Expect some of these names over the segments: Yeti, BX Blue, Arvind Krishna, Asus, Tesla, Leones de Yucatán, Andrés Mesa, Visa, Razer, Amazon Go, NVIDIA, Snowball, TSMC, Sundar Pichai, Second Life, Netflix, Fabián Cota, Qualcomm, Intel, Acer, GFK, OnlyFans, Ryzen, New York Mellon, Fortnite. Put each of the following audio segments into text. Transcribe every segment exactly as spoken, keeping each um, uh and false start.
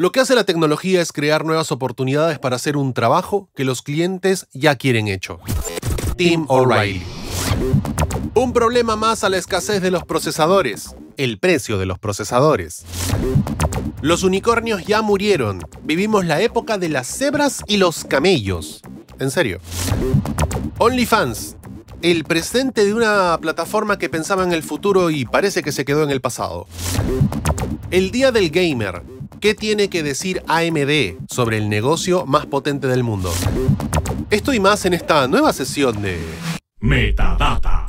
Lo que hace la tecnología es crear nuevas oportunidades para hacer un trabajo que los clientes ya quieren hecho. Tim O'Reilly. Un problema más a la escasez de los procesadores. El precio de los procesadores. Los unicornios ya murieron. Vivimos la época de las cebras y los camellos. En serio. OnlyFans. El presente de una plataforma que pensaba en el futuro y parece que se quedó en el pasado. El día del gamer. ¿Qué tiene que decir A M D sobre el negocio más potente del mundo? Esto y más en esta nueva sesión de Metadata.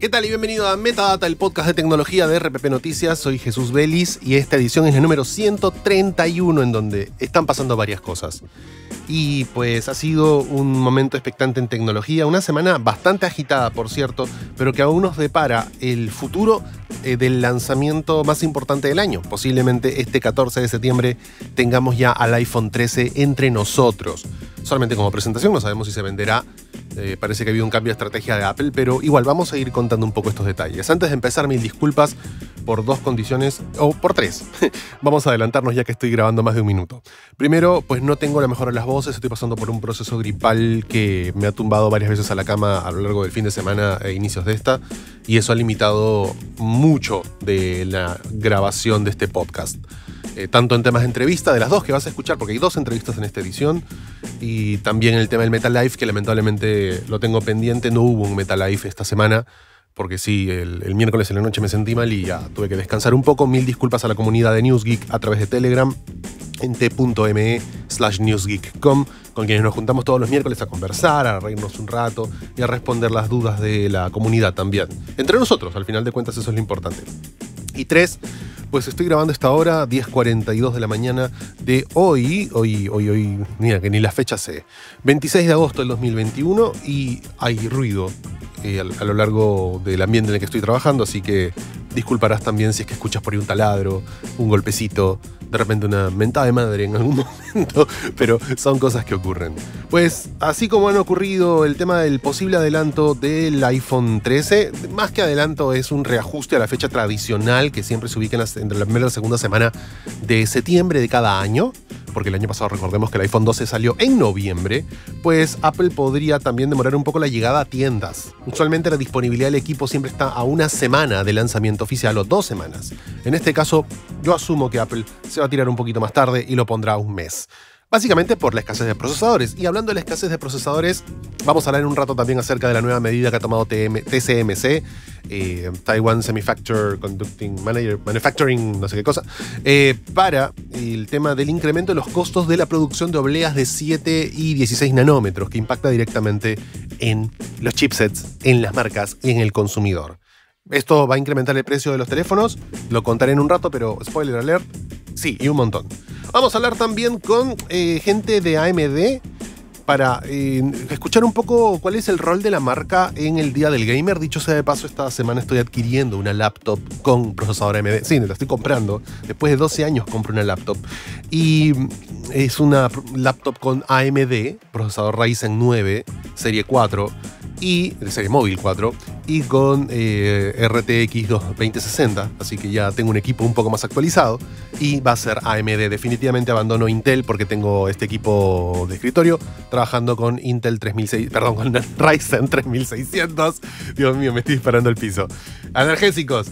¿Qué tal y bienvenido a Metadata, el podcast de tecnología de R P P Noticias? Soy Jesús Vélez y esta edición es la número ciento treinta y uno, en donde están pasando varias cosas. Y pues ha sido un momento expectante en tecnología, una semana bastante agitada, por cierto, pero que aún nos depara el futuro eh, del lanzamiento más importante del año. Posiblemente este catorce de septiembre tengamos ya al iPhone trece entre nosotros. Solamente como presentación, no sabemos si se venderá. Eh, parece que había un cambio de estrategia de Apple, pero igual vamos a ir contando un poco estos detalles. Antes de empezar, mil disculpas por dos condiciones, o por tres. Vamos a adelantarnos ya que estoy grabando más de un minuto. Primero, pues no tengo la mejor de las voces, estoy pasando por un proceso gripal que me ha tumbado varias veces a la cama a lo largo del fin de semana e inicios de esta, y eso ha limitado mucho de la grabación de este podcast. Eh, tanto en temas de entrevista, de las dos que vas a escuchar, porque hay dos entrevistas en esta edición, y también el tema del Meta Live, que lamentablemente lo tengo pendiente. No hubo un Meta Live esta semana, porque sí, el, el miércoles en la noche me sentí mal y ya tuve que descansar un poco. Mil disculpas a la comunidad de NewsGeek a través de Telegram, en t punto m e slash newsgeek punto com, con quienes nos juntamos todos los miércoles a conversar, a reírnos un rato y a responder las dudas de la comunidad también. Entre nosotros, al final de cuentas, eso es lo importante. Y tres, pues estoy grabando esta hora, diez cuarenta y dos de la mañana de hoy, hoy, hoy, hoy, mira que ni la fecha sé, veintiséis de agosto del dos mil veintiuno, y hay ruido eh, a, a lo largo del ambiente en el que estoy trabajando, así que disculparás también si es que escuchas por ahí un taladro, un golpecito, de repente una mentada de madre en algún momento, pero son cosas que ocurren. Pues así como han ocurrido el tema del posible adelanto del iPhone trece, más que adelanto es un reajuste a la fecha tradicional que siempre se ubica en la, entre la primera y la segunda semana de septiembre de cada año, porque el año pasado recordemos que el iPhone doce salió en noviembre, pues Apple podría también demorar un poco la llegada a tiendas. Usualmente la disponibilidad del equipo siempre está a una semana de lanzamiento oficial o dos semanas. En este caso, yo asumo que Apple se va a tirar un poquito más tarde y lo pondrá un mes. Básicamente por la escasez de procesadores. Y hablando de la escasez de procesadores, vamos a hablar en un rato también acerca de la nueva medida que ha tomado T S M C, eh, Taiwan Semiconductor Conducting Manager, Manufacturing, no sé qué cosa, eh, para el tema del incremento de los costos de la producción de obleas de siete y dieciséis nanómetros, que impacta directamente en los chipsets, en las marcas y en el consumidor. Esto va a incrementar el precio de los teléfonos, lo contaré en un rato, pero spoiler alert, sí, y un montón. Vamos a hablar también con eh, gente de A M D para eh, escuchar un poco cuál es el rol de la marca en el Día del Gamer. Dicho sea de paso, esta semana estoy adquiriendo una laptop con procesador A M D. Sí, la estoy comprando. Después de doce años compro una laptop. Y es una laptop con A M D, procesador Ryzen nueve, serie cuatro, y de serie móvil cuatro, y con eh, R T X veinte sesenta, así que ya tengo un equipo un poco más actualizado y va a ser A M D. Definitivamente abandono Intel porque tengo este equipo de escritorio trabajando con Intel tres mil seiscientos, perdón, con Ryzen tres mil seiscientos. Dios mío, me estoy disparando al piso. Analgésicos.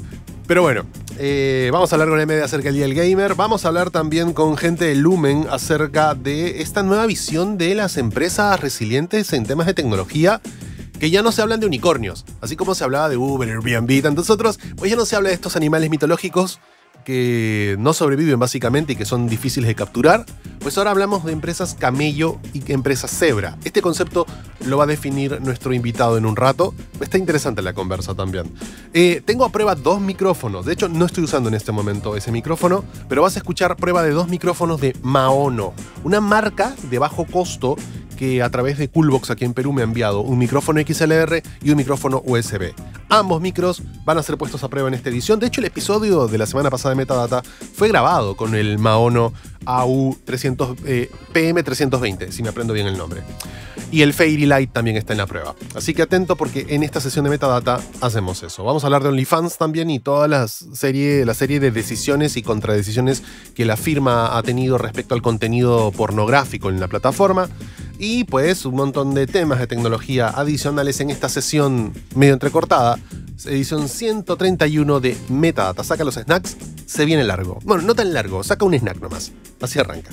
Pero bueno, eh, vamos a hablar con A M D acerca del Día del Gamer. Vamos a hablar también con gente de Lumen acerca de esta nueva visión de las empresas resilientes en temas de tecnología, que ya no se hablan de unicornios, así como se hablaba de Uber, Airbnb, tantos otros, pues ya no se habla de estos animales mitológicos que no sobreviven básicamente y que son difíciles de capturar. Pues ahora hablamos de empresas camello y empresas cebra. Este concepto lo va a definir nuestro invitado en un rato. Está interesante la conversa también. Eh, tengo a prueba dos micrófonos. De hecho, no estoy usando en este momento ese micrófono, pero vas a escuchar prueba de dos micrófonos de Maono, una marca de bajo costo que a través de Coolbox aquí en Perú me ha enviado un micrófono X L R y un micrófono U S B. Ambos micros van a ser puestos a prueba en esta edición. De hecho, el episodio de la semana pasada de Metadata fue grabado con el Maono A U trescientos, eh, P M trescientos veinte, si me aprendo bien el nombre. y el Fairy Light también está en la prueba. Así que atento porque en esta sesión de metadata hacemos eso. Vamos a hablar de OnlyFans también y toda la serie, la serie de decisiones y contradecisiones que la firma ha tenido respecto al contenido pornográfico en la plataforma. Y pues un montón de temas de tecnología adicionales en esta sesión medio entrecortada. Edición ciento treinta y uno de Metadata. Saca los snacks, se viene largo. Bueno, no tan largo, saca un snack nomás. Así arranca.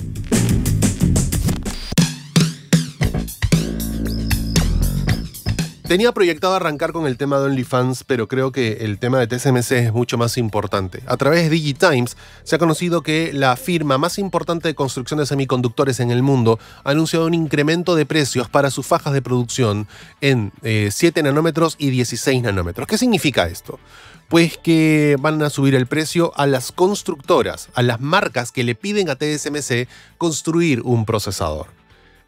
Tenía proyectado arrancar con el tema de OnlyFans, pero creo que el tema de T S M C es mucho más importante. A través de DigiTimes se ha conocido que la firma más importante de construcción de semiconductores en el mundo ha anunciado un incremento de precios para sus fajas de producción en eh, siete nanómetros y dieciséis nanómetros. ¿Qué significa esto? Pues que van a subir el precio a las constructoras, a las marcas que le piden a T S M C construir un procesador.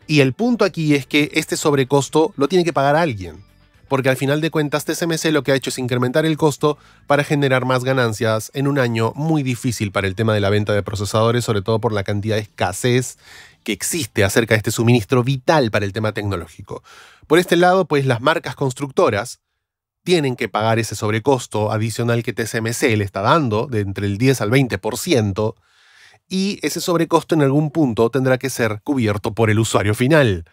Y el punto aquí es que este sobrecosto lo tiene que pagar alguien. Porque al final de cuentas T S M C lo que ha hecho es incrementar el costo para generar más ganancias en un año muy difícil para el tema de la venta de procesadores, sobre todo por la cantidad de escasez que existe acerca de este suministro vital para el tema tecnológico. Por este lado, pues las marcas constructoras tienen que pagar ese sobrecosto adicional que T S M C le está dando, de entre el diez al veinte por ciento, y ese sobrecosto en algún punto tendrá que ser cubierto por el usuario final.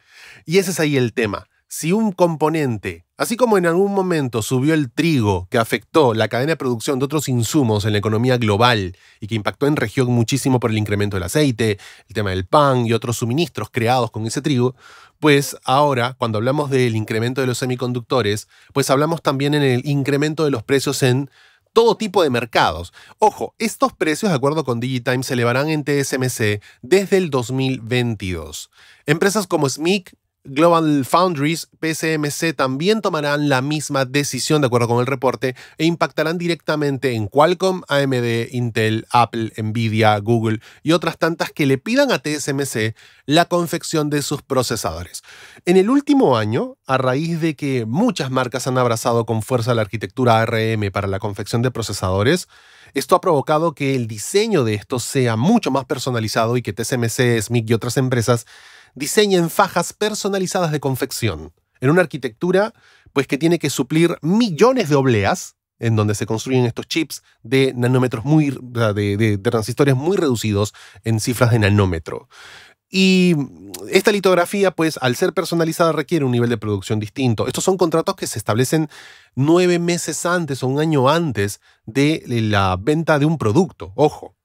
Y ese es ahí el tema. Si un componente, así como en algún momento subió el trigo que afectó la cadena de producción de otros insumos en la economía global y que impactó en región muchísimo por el incremento del aceite, el tema del pan y otros suministros creados con ese trigo, pues ahora, cuando hablamos del incremento de los semiconductores, pues hablamos también en el incremento de los precios en todo tipo de mercados. Ojo, estos precios, de acuerdo con DigiTimes, se elevarán en T S M C desde el dos mil veintidós. Empresas como S M I C, Global Foundries, P S M C también tomarán la misma decisión de acuerdo con el reporte e impactarán directamente en Qualcomm, A M D, Intel, Apple, NVIDIA, Google y otras tantas que le pidan a T S M C la confección de sus procesadores. En el último año, a raíz de que muchas marcas han abrazado con fuerza la arquitectura A R M para la confección de procesadores, esto ha provocado que el diseño de estos sea mucho más personalizado y que T S M C, S M I C y otras empresas diseñen fajas personalizadas de confección en una arquitectura pues, que tiene que suplir millones de obleas en donde se construyen estos chips de nanómetros muy, de, de transistores muy reducidos en cifras de nanómetro. Y esta litografía, pues, al ser personalizada requiere un nivel de producción distinto. Estos son contratos que se establecen nueve meses antes o un año antes de la venta de un producto. Ojo.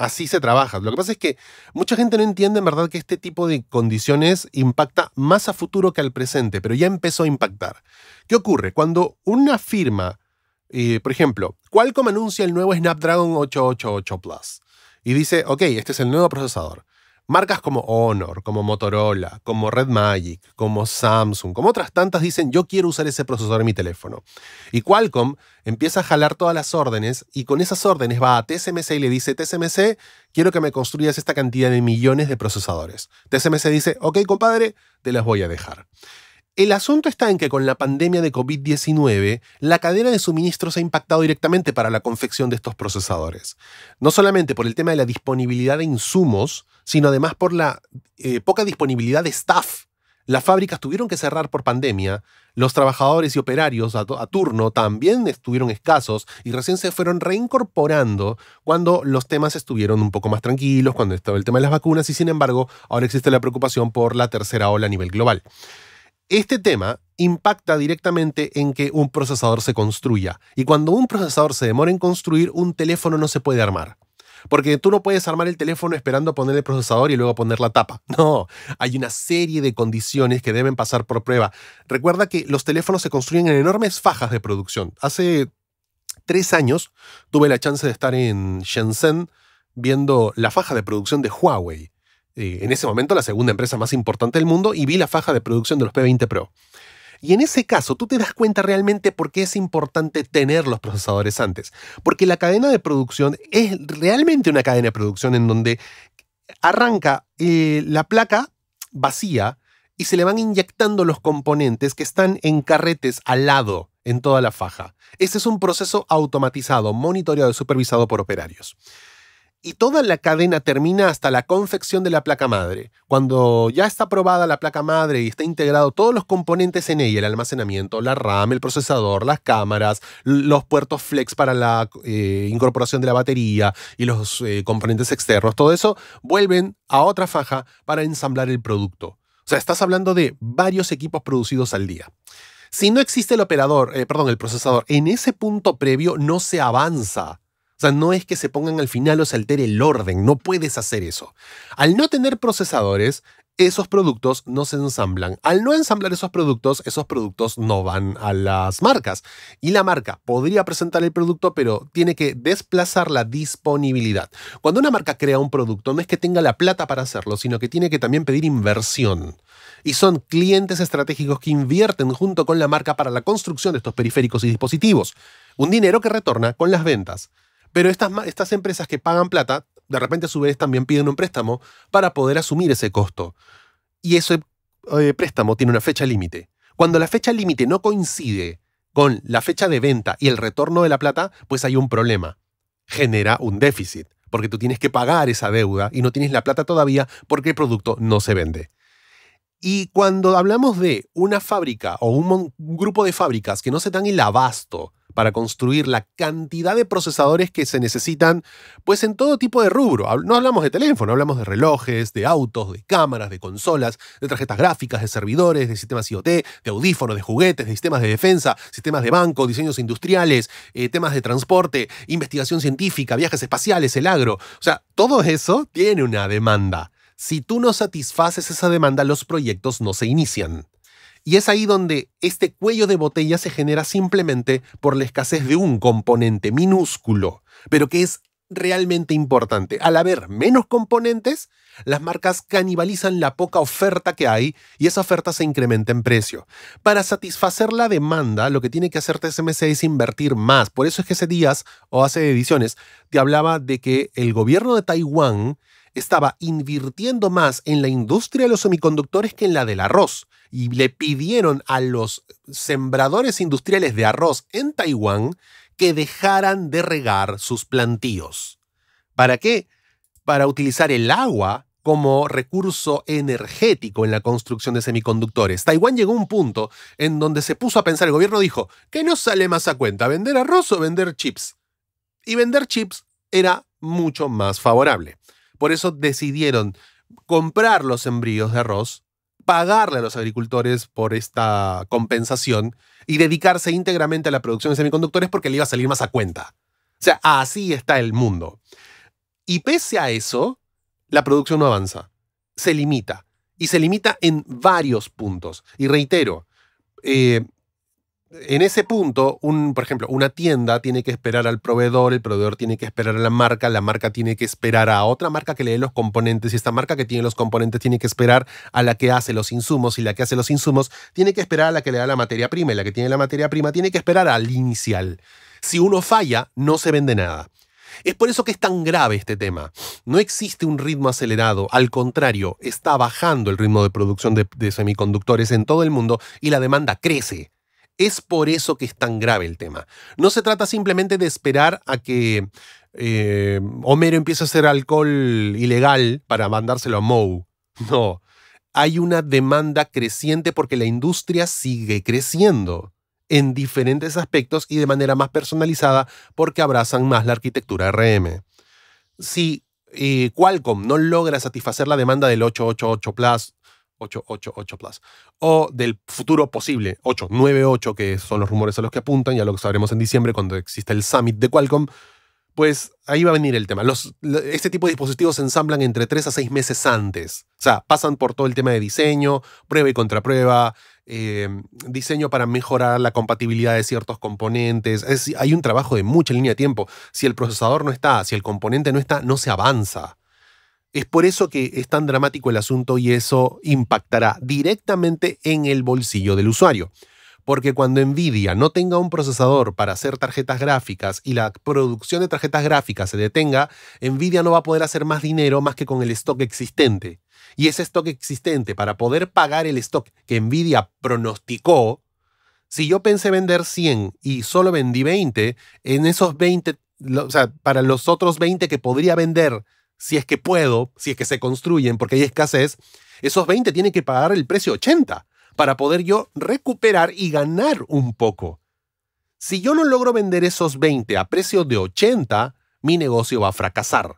Así se trabaja. Lo que pasa es que mucha gente no entiende en verdad que este tipo de condiciones impacta más a futuro que al presente, pero ya empezó a impactar. ¿Qué ocurre? Cuando una firma, eh, por ejemplo, Qualcomm anuncia el nuevo Snapdragon ocho ocho ocho Plus y dice, ok, este es el nuevo procesador. Marcas como Honor, como Motorola, como Red Magic, como Samsung, como otras tantas dicen, yo quiero usar ese procesador en mi teléfono. Y Qualcomm empieza a jalar todas las órdenes y con esas órdenes va a T S M C y le dice, T S M C, quiero que me construyas esta cantidad de millones de procesadores. T S M C dice, ok, compadre, te las voy a dejar. El asunto está en que con la pandemia de COVID diecinueve, la cadena de suministros ha impactado directamente para la confección de estos procesadores. No solamente por el tema de la disponibilidad de insumos, sino además por la eh, poca disponibilidad de staff. Las fábricas tuvieron que cerrar por pandemia, los trabajadores y operarios a, a turno también estuvieron escasos y recién se fueron reincorporando cuando los temas estuvieron un poco más tranquilos, cuando estaba el tema de las vacunas y sin embargo ahora existe la preocupación por la tercera ola a nivel global. Este tema impacta directamente en que un procesador se construya y cuando un procesador se demora en construir, un teléfono no se puede armar. Porque tú no puedes armar el teléfono esperando poner el procesador y luego poner la tapa. No, hay una serie de condiciones que deben pasar por prueba. Recuerda que los teléfonos se construyen en enormes fajas de producción. Hace tres años tuve la chance de estar en Shenzhen viendo la faja de producción de Huawei. Eh, en ese momento la segunda empresa más importante del mundo y vi la faja de producción de los P veinte Pro. Y en ese caso, tú te das cuenta realmente por qué es importante tener los procesadores antes. Porque la cadena de producción es realmente una cadena de producción en donde arranca eh, la placa vacía y se le van inyectando los componentes que están en carretes al lado, en toda la faja. Este es un proceso automatizado, monitoreado y supervisado por operarios. y toda la cadena termina hasta la confección de la placa madre. Cuando ya está probada la placa madre y está integrado todos los componentes en ella, el almacenamiento, la RAM, el procesador, las cámaras, los puertos flex para la eh, incorporación de la batería y los eh, componentes externos, todo eso vuelven a otra faja para ensamblar el producto. O sea, estás hablando de varios equipos producidos al día. Si no existe el operador, eh, perdón, el procesador, en ese punto previo no se avanza. O sea, no es que se pongan al final o se altere el orden. No puedes hacer eso. Al no tener procesadores, esos productos no se ensamblan. Al no ensamblar esos productos, esos productos no van a las marcas. Y la marca podría presentar el producto, pero tiene que desplazar la disponibilidad. Cuando una marca crea un producto, no es que tenga la plata para hacerlo, sino que tiene que también pedir inversión. Y son clientes estratégicos que invierten junto con la marca para la construcción de estos periféricos y dispositivos. Un dinero que retorna con las ventas. Pero estas, estas empresas que pagan plata, de repente a su vez también piden un préstamo para poder asumir ese costo. Y ese eh, préstamo tiene una fecha límite. Cuando la fecha límite no coincide con la fecha de venta y el retorno de la plata, pues hay un problema. Genera un déficit, porque tú tienes que pagar esa deuda y no tienes la plata todavía porque el producto no se vende. Y cuando hablamos de una fábrica o un, un grupo de fábricas que no se dan el abasto para construir la cantidad de procesadores que se necesitan, pues en todo tipo de rubro. No hablamos de teléfono, hablamos de relojes, de autos, de cámaras, de consolas, de tarjetas gráficas, de servidores, de sistemas I O T, de audífonos, de juguetes, de sistemas de defensa, sistemas de banco, diseños industriales, eh, temas de transporte, investigación científica, viajes espaciales, el agro. O sea, todo eso tiene una demanda. Si tú no satisfaces esa demanda, los proyectos no se inician. Y es ahí donde este cuello de botella se genera simplemente por la escasez de un componente minúsculo, pero que es realmente importante. Al haber menos componentes, las marcas canibalizan la poca oferta que hay y esa oferta se incrementa en precio. Para satisfacer la demanda, lo que tiene que hacer T S M C es invertir más. Por eso es que hace días, o hace ediciones, te hablaba de que el gobierno de Taiwán estaba invirtiendo más en la industria de los semiconductores que en la del arroz. Y le pidieron a los sembradores industriales de arroz en Taiwán que dejaran de regar sus plantíos. ¿Para qué? Para utilizar el agua como recurso energético en la construcción de semiconductores. Taiwán llegó a un punto en donde se puso a pensar, el gobierno dijo, ¿qué nos sale más a cuenta, vender arroz o vender chips? Y vender chips era mucho más favorable. Por eso decidieron comprar los sembríos de arroz, pagarle a los agricultores por esta compensación y dedicarse íntegramente a la producción de semiconductores porque le iba a salir más a cuenta. O sea, así está el mundo. Y pese a eso, la producción no avanza. Se limita. Y se limita en varios puntos. Y reitero, eh, en ese punto, un, por ejemplo, una tienda tiene que esperar al proveedor, el proveedor tiene que esperar a la marca, la marca tiene que esperar a otra marca que le dé los componentes y esta marca que tiene los componentes tiene que esperar a la que hace los insumos y la que hace los insumos tiene que esperar a la que le da la materia prima y la que tiene la materia prima tiene que esperar al inicial. Si uno falla, no se vende nada. Es por eso que es tan grave este tema. No existe un ritmo acelerado. Al contrario, está bajando el ritmo de producción de, de semiconductores en todo el mundo y la demanda crece. Es por eso que es tan grave el tema. No se trata simplemente de esperar a que eh, Homero empiece a hacer alcohol ilegal para mandárselo a Moe. No. Hay una demanda creciente porque la industria sigue creciendo en diferentes aspectos y de manera más personalizada porque abrazan más la arquitectura R M. Si eh, Qualcomm no logra satisfacer la demanda del ocho ocho ocho Plus, ocho ocho ocho Plus, o del futuro posible ocho nueve ocho, que son los rumores a los que apuntan, ya lo sabremos en diciembre cuando exista el Summit de Qualcomm, pues ahí va a venir el tema. Los, este tipo de dispositivos se ensamblan entre tres a seis meses antes. O sea, pasan por todo el tema de diseño, prueba y contraprueba, eh, diseño para mejorar la compatibilidad de ciertos componentes. Es, hay un trabajo de mucha línea de tiempo. Si el procesador no está, si el componente no está, no se avanza. Es por eso que es tan dramático el asunto y eso impactará directamente en el bolsillo del usuario. Porque cuando NVIDIA no tenga un procesador para hacer tarjetas gráficas y la producción de tarjetas gráficas se detenga, NVIDIA no va a poder hacer más dinero más que con el stock existente. Y ese stock existente, para poder pagar el stock que NVIDIA pronosticó, si yo pensé vender cien y solo vendí veinte, en esos veinte lo, o sea, para los otros veinte que podría vender, si es que puedo, si es que se construyen porque hay escasez, esos veinte tienen que pagar el precio ochenta para poder yo recuperar y ganar un poco. Si yo no logro vender esos veinte a precio de ochenta, mi negocio va a fracasar.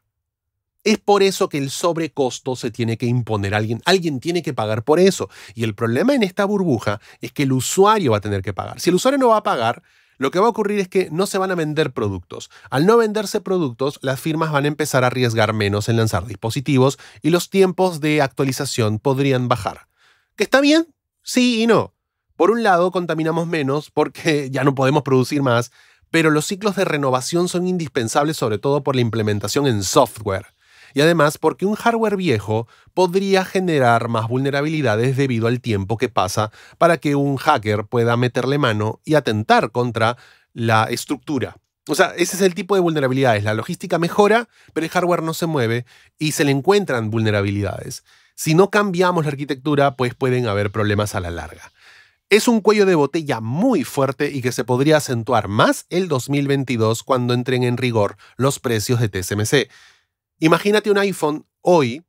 Es por eso que el sobrecosto se tiene que imponer a alguien. Alguien tiene que pagar por eso. Y el problema en esta burbuja es que el usuario va a tener que pagar. Si el usuario no va a pagar, lo que va a ocurrir es que no se van a vender productos. Al no venderse productos, las firmas van a empezar a arriesgar menos en lanzar dispositivos y los tiempos de actualización podrían bajar. ¿Que está bien? Sí y no. Por un lado, contaminamos menos porque ya no podemos producir más, pero los ciclos de renovación son indispensables, sobre todo por la implementación en software. Y además porque un hardware viejo podría generar más vulnerabilidades debido al tiempo que pasa para que un hacker pueda meterle mano y atentar contra la estructura. O sea, ese es el tipo de vulnerabilidades. La logística mejora, pero el hardware no se mueve y se le encuentran vulnerabilidades. Si no cambiamos la arquitectura, pues pueden haber problemas a la larga. Es un cuello de botella muy fuerte y que se podría acentuar más el dos mil veintidós cuando entren en rigor los precios de T S M C. Imagínate un iPhone hoy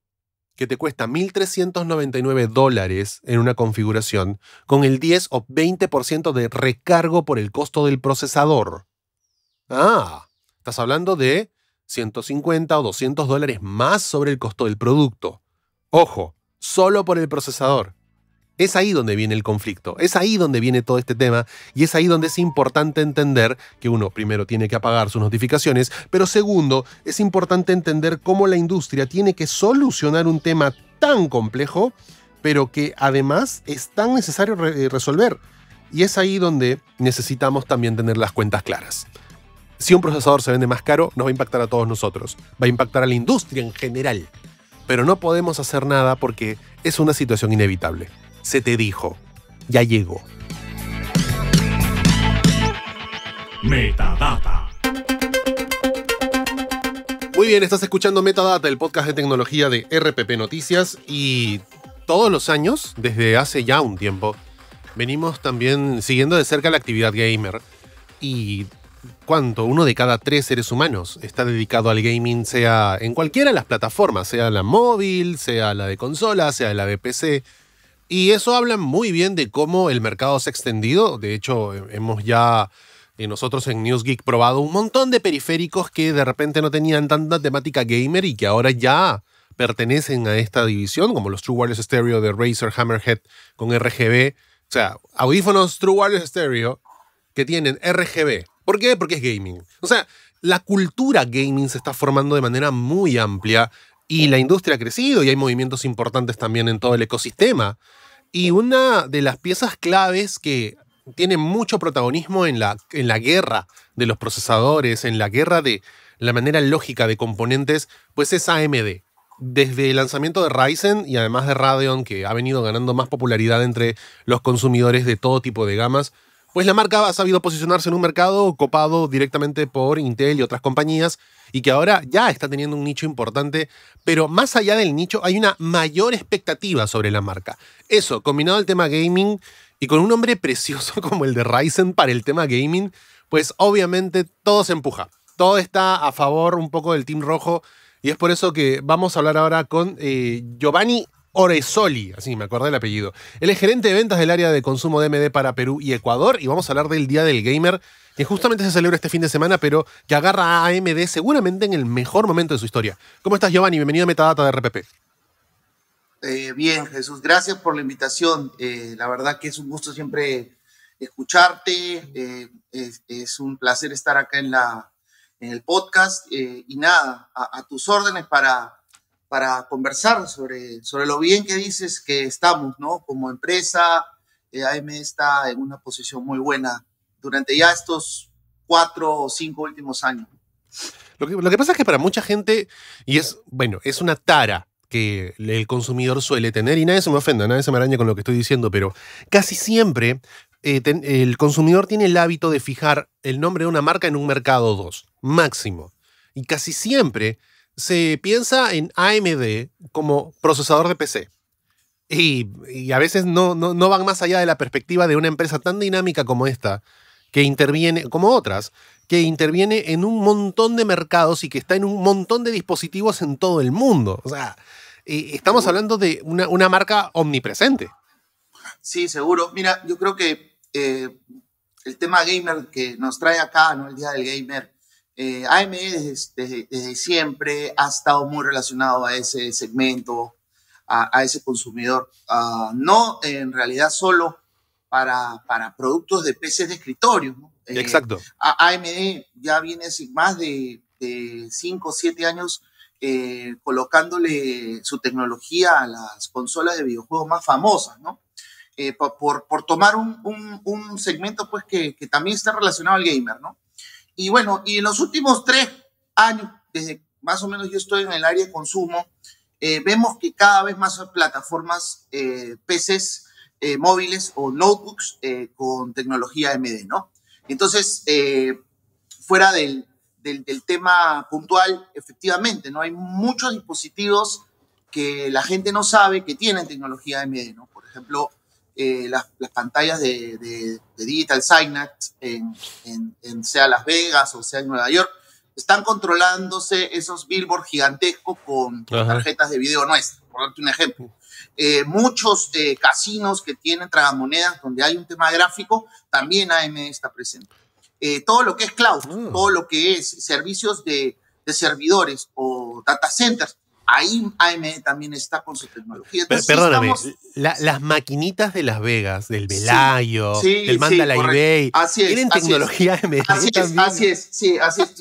que te cuesta mil trescientos noventa y nueve dólares en una configuración con el diez o veinte por ciento de recargo por el costo del procesador. Ah, estás hablando de ciento cincuenta o doscientos dólares más sobre el costo del producto. Ojo, solo por el procesador. Es ahí donde viene el conflicto, es ahí donde viene todo este tema y es ahí donde es importante entender que uno primero tiene que apagar sus notificaciones, pero segundo, es importante entender cómo la industria tiene que solucionar un tema tan complejo, pero que además es tan necesario re- resolver. Y es ahí donde necesitamos también tener las cuentas claras. Si un procesador se vende más caro, nos va a impactar a todos nosotros, va a impactar a la industria en general, pero no podemos hacer nada porque es una situación inevitable. Se te dijo, ya llegó. Metadata. Muy bien, estás escuchando Metadata, el podcast de tecnología de R P P Noticias, y todos los años, desde hace ya un tiempo, venimos también siguiendo de cerca la actividad gamer. Y cuánto, uno de cada tres seres humanos está dedicado al gaming, sea en cualquiera de las plataformas, sea la móvil, sea la de consola, sea la de P C. Y eso habla muy bien de cómo el mercado se ha extendido. De hecho, hemos ya eh, nosotros en NewsGeek probado un montón de periféricos que de repente no tenían tanta temática gamer y que ahora ya pertenecen a esta división, como los True Wireless Stereo de Razer Hammerhead con R G B. O sea, audífonos True Wireless Stereo que tienen R G B. ¿Por qué? Porque es gaming. O sea, la cultura gaming se está formando de manera muy amplia y la industria ha crecido y hay movimientos importantes también en todo el ecosistema. Y una de las piezas claves que tiene mucho protagonismo en la, en la guerra de los procesadores, en la guerra de la manera lógica de componentes, pues es A M D. Desde el lanzamiento de Ryzen y además de Radeon, que ha venido ganando más popularidad entre los consumidores de todo tipo de gamas, pues la marca ha sabido posicionarse en un mercado copado directamente por Intel y otras compañías, y que ahora ya está teniendo un nicho importante, pero más allá del nicho hay una mayor expectativa sobre la marca. Eso, combinado al tema gaming y con un nombre precioso como el de Ryzen para el tema gaming, pues obviamente todo se empuja. Todo está a favor un poco del team rojo, y es por eso que vamos a hablar ahora con eh, Giovanni Oresoli, así me acordé el apellido. Él es gerente de ventas del área de consumo de A M D para Perú y Ecuador, y vamos a hablar del Día del Gamer, que justamente se celebra este fin de semana, pero que agarra a A M D seguramente en el mejor momento de su historia. ¿Cómo estás, Giovanni? Bienvenido a Metadata de R P P. Eh, bien, Jesús, gracias por la invitación. Eh, la verdad que es un gusto siempre escucharte. Eh, es, es un placer estar acá en, la, en el podcast. Eh, y nada, a, a tus órdenes para... para conversar sobre, sobre lo bien que dices que estamos, ¿no? Como empresa, eh, A M D está en una posición muy buena durante ya estos cuatro o cinco últimos años. Lo que, lo que pasa es que para mucha gente, y es, bueno, es una tara que el consumidor suele tener, y nadie se me ofenda, nadie se me araña con lo que estoy diciendo, pero casi siempre eh, ten, el consumidor tiene el hábito de fijar el nombre de una marca en un mercado dos, máximo. Y casi siempre se piensa en A M D como procesador de P C. Y, y a veces no, no, no van más allá de la perspectiva de una empresa tan dinámica como esta, que interviene, como otras, que interviene en un montón de mercados y que está en un montón de dispositivos en todo el mundo. O sea, eh, estamos ¿Seguro? hablando de una, una marca omnipresente. Sí, seguro. Mira, yo creo que eh, el tema gamer que nos trae acá, ¿no? El Día del Gamer, eh, A M D desde, desde, desde siempre ha estado muy relacionado a ese segmento, a, a ese consumidor. Uh, no en realidad solo para, para productos de P Cs de escritorio, ¿no? Eh, Exacto. A M D ya viene sin más de cinco o siete años eh, colocándole su tecnología a las consolas de videojuegos más famosas, ¿no? Eh, por, por, por tomar un, un, un segmento pues, que, que también está relacionado al gamer, ¿no? Y bueno, y en los últimos tres años, desde más o menos yo estoy en el área de consumo, eh, vemos que cada vez más plataformas, eh, P Cs, eh, móviles o notebooks eh, con tecnología A M D, ¿no? Entonces, eh, fuera del, del, del tema puntual, efectivamente, ¿no? Hay muchos dispositivos que la gente no sabe que tienen tecnología A M D, ¿no? Por ejemplo, eh, las, las pantallas de, de, de Digital Signage, en, en, en sea Las Vegas o sea en Nueva York, están controlándose esos billboards gigantescos con Ajá. tarjetas de video nuestras, por darte un ejemplo. Eh, muchos eh, casinos que tienen tragamonedas donde hay un tema gráfico, también A M D está presente. Eh, todo lo que es cloud, mm. todo lo que es servicios de, de servidores o data centers, ahí A M D también está con su tecnología. Entonces, Perdóname, estamos... la, las maquinitas de Las Vegas, del Velayo, sí, sí, del Mandala sí, eBay, así es, tienen así tecnología es. A M D. Así es, así es, sí, así es.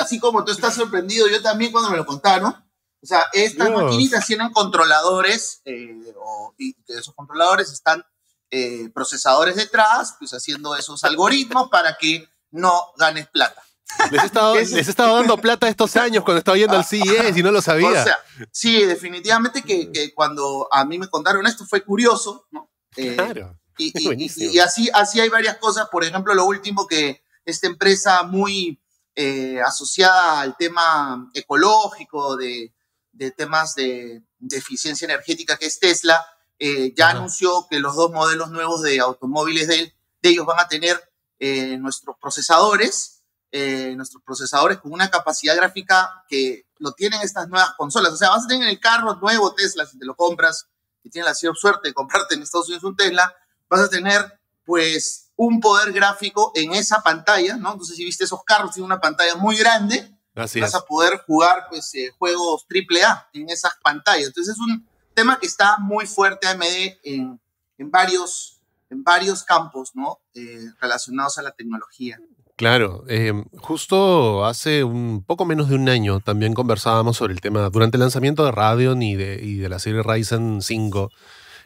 Así como tú estás sorprendido, yo también cuando me lo contaron, ¿no? O sea, estas Dios. maquinitas tienen controladores eh, o, y de esos controladores están eh, procesadores detrás, pues haciendo esos algoritmos para que no ganes plata. Les he estado, les he estado dando plata estos años cuando estaba yendo al C E S y no lo sabía. O sea, sí, definitivamente que, que cuando a mí me contaron esto fue curioso, ¿no? Eh, claro, y, y, y, y así, así hay varias cosas. Por ejemplo, lo último que esta empresa muy eh, asociada al tema ecológico de, de temas de, de eficiencia energética que es Tesla, eh, ya Ajá. anunció que los dos modelos nuevos de automóviles de, de ellos van a tener eh, nuestros procesadores Eh, nuestros procesadores con una capacidad gráfica que lo tienen estas nuevas consolas. O sea, vas a tener en el carro nuevo Tesla, si te lo compras, y tienes la suerte de comprarte en Estados Unidos un Tesla, vas a tener, pues, un poder gráfico en esa pantalla, ¿no? Entonces, si viste esos carros, tienen una pantalla muy grande, Así vas es. a poder jugar, pues, eh, juegos triple A en esas pantallas. Entonces, es un tema que está muy fuerte A M D en, en, varios, en varios campos, ¿no? Eh, relacionados a la tecnología. Claro, eh, justo hace un poco menos de un año también conversábamos sobre el tema durante el lanzamiento de Radeon y de, y de la serie Ryzen cinco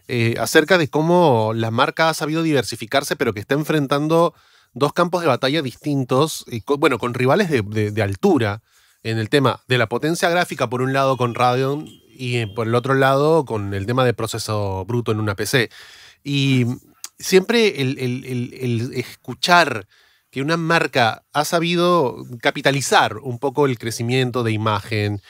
eh, acerca de cómo la marca ha sabido diversificarse pero que está enfrentando dos campos de batalla distintos, y con, bueno, con rivales de, de, de altura en el tema de la potencia gráfica por un lado con Radeon y por el otro lado con el tema de proceso bruto en una P C. Y siempre el, el, el, el escuchar que una marca ha sabido capitalizar un poco el crecimiento de imagen,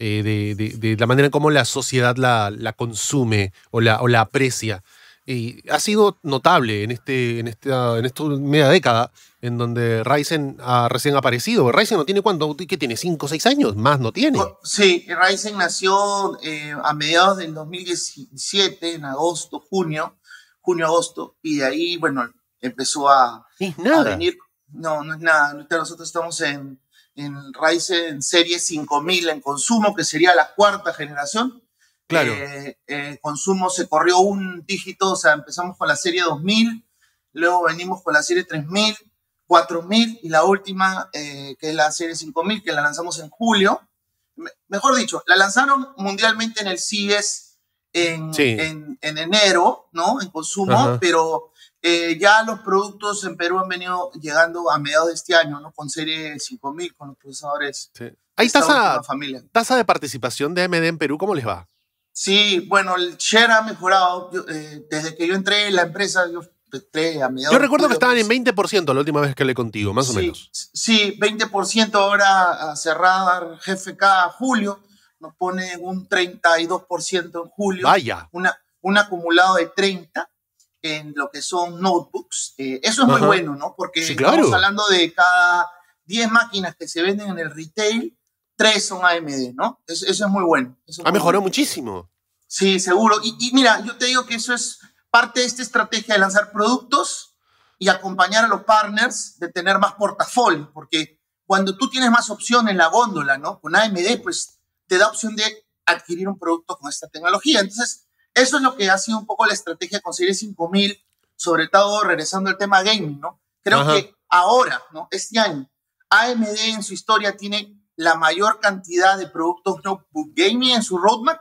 eh, de, de, de la manera en cómo la sociedad la, la consume o la, o la aprecia. Y ha sido notable en, este, en, esta, en esta media década en donde Ryzen ha recién aparecido. Ryzen no tiene cuánto, ¿qué tiene? ¿cinco o seis años? Más no tiene. Sí, Ryzen nació eh, a mediados del dos mil diecisiete, en agosto, junio, junio-agosto, y de ahí, bueno, empezó a, a venir... No, no es nada. Nosotros estamos en, en Ryzen serie cinco mil en consumo, que sería la cuarta generación. Claro. Eh, eh, consumo se corrió un dígito, o sea, empezamos con la serie dos mil, luego venimos con la serie tres mil, cuatro mil y la última, eh, que es la serie cinco mil, que la lanzamos en julio. Me, mejor dicho, la lanzaron mundialmente en el C E S en, sí. en, en enero, ¿no? En consumo, Ajá. pero... Eh, ya los productos en Perú han venido llegando a mediados de este año, ¿no? Con serie cinco mil, con los procesadores. Sí. ¿Hay tasa, tasa de participación de A M D en Perú? ¿Cómo les va? Sí, bueno, el share ha mejorado. Yo, eh, desde que yo entré en la empresa, yo entré a mediados. Yo recuerdo de que estaban en veinte por ciento la última vez que hablé contigo, más sí, o menos. Sí, veinte por ciento ahora cerrada G F K julio. Nos pone un treinta y dos por ciento en julio. Vaya. Una, un acumulado de treinta por ciento. en lo que son notebooks. Eh, eso es Ajá. muy bueno, ¿no? Porque sí, claro. estamos hablando de cada diez máquinas que se venden en el retail, tres son A M D, ¿no? Es, eso es muy bueno. Eso ha muy mejorado bueno. muchísimo. Sí, seguro. Y, y mira, yo te digo que eso es parte de esta estrategia de lanzar productos y acompañar a los partners de tener más portafolio, porque cuando tú tienes más opciones en la góndola, ¿no? Con A M D, pues te da opción de adquirir un producto con esta tecnología. Entonces, eso es lo que ha sido un poco la estrategia de conseguir cinco mil, sobre todo regresando al tema gaming, ¿no? Creo Ajá. que ahora, ¿no? Este año, A M D en su historia tiene la mayor cantidad de productos notebook gaming en su roadmap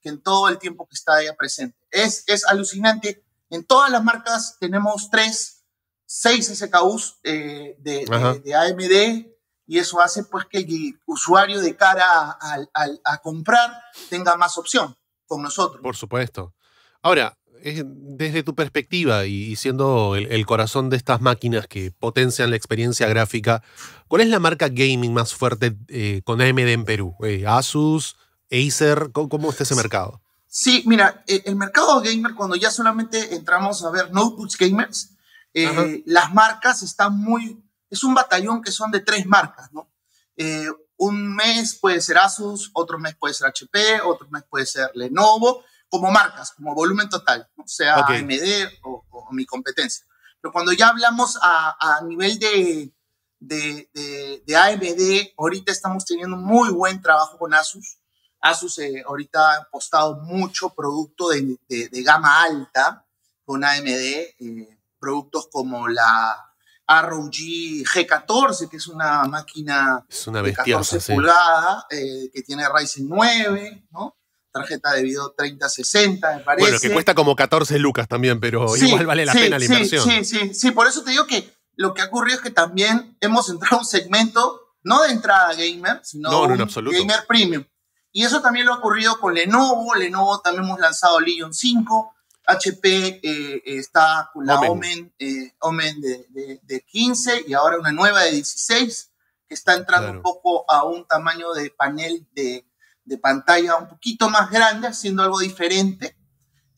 que en todo el tiempo que está ella presente. Es, es alucinante. En todas las marcas tenemos tres, seis S K Us eh, de, de, de A M D, y eso hace pues que el usuario de cara a, a, a, a comprar tenga más opción con nosotros. Por supuesto. Ahora, desde tu perspectiva y siendo el, el corazón de estas máquinas que potencian la experiencia gráfica, ¿cuál es la marca gaming más fuerte eh, con A M D en Perú? Eh, ¿Asus, Acer? ¿Cómo, cómo está ese mercado? Sí, mira, el mercado gamer, cuando ya solamente entramos a ver notebooks gamers, eh, las marcas están muy... Es un batallón que son de tres marcas, ¿no? Eh, un mes puede ser Asus, otro mes puede ser H P, otro mes puede ser Lenovo, como marcas, como volumen total, ¿no? Sea okay. A M D o, o mi competencia. Pero cuando ya hablamos a, a nivel de, de, de, de A M D, ahorita estamos teniendo un muy buen trabajo con Asus. Asus eh, ahorita ha apostado mucho producto de, de, de gama alta con A M D, eh, productos como la R O G G catorce, que es una máquina es una bestiosa, de catorce pulgadas, sí. eh, que tiene Ryzen nueve, ¿no? Tarjeta de video treinta sesenta, me parece. Bueno, que cuesta como catorce lucas también, pero sí, igual vale la sí, pena la sí, inversión. Sí, sí, sí, por eso te digo que lo que ha ocurrido es que también hemos entrado a un segmento, no de entrada gamer, sino no, un gamer premium. Y eso también lo ha ocurrido con Lenovo. Lenovo también hemos lanzado Legion cinco. H P eh, está con la Omen, Omen, eh, Omen de, de, de quince, y ahora una nueva de dieciséis que está entrando claro. un poco a un tamaño de panel de, de pantalla un poquito más grande, haciendo algo diferente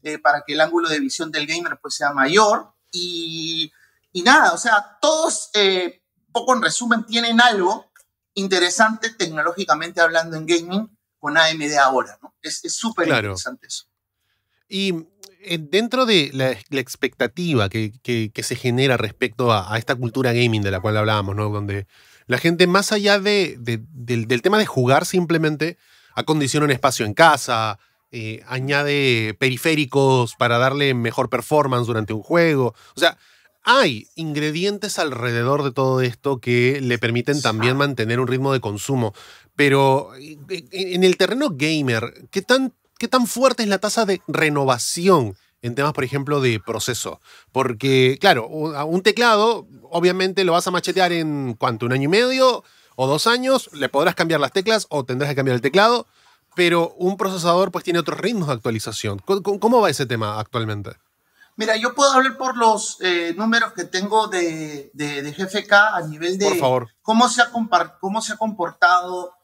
eh, para que el ángulo de visión del gamer pues sea mayor. Y, y nada, o sea, todos, eh, un poco en resumen, tienen algo interesante tecnológicamente hablando en gaming con A M D ahora, ¿no? Es súper claro. interesante eso. Y dentro de la, la expectativa que, que, que se genera respecto a, a esta cultura gaming de la cual hablábamos, ¿no? Donde la gente, más allá de, de, del, del tema de jugar, simplemente acondiciona un espacio en casa, eh, añade periféricos para darle mejor performance durante un juego. O sea, hay ingredientes alrededor de todo esto que le permiten también mantener un ritmo de consumo. Pero en el terreno gamer, ¿qué tan ¿Qué tan fuerte es la tasa de renovación en temas, por ejemplo, de proceso? Porque, claro, un teclado obviamente lo vas a machetear en, ¿cuánto? ¿Un año y medio o dos años? Le podrás cambiar las teclas o tendrás que cambiar el teclado, pero un procesador pues tiene otros ritmos de actualización. ¿Cómo, cómo va ese tema actualmente? Mira, yo puedo hablar por los eh, números que tengo de, de, de G F K a nivel de por favor. Cómo se ha cómo se ha comportado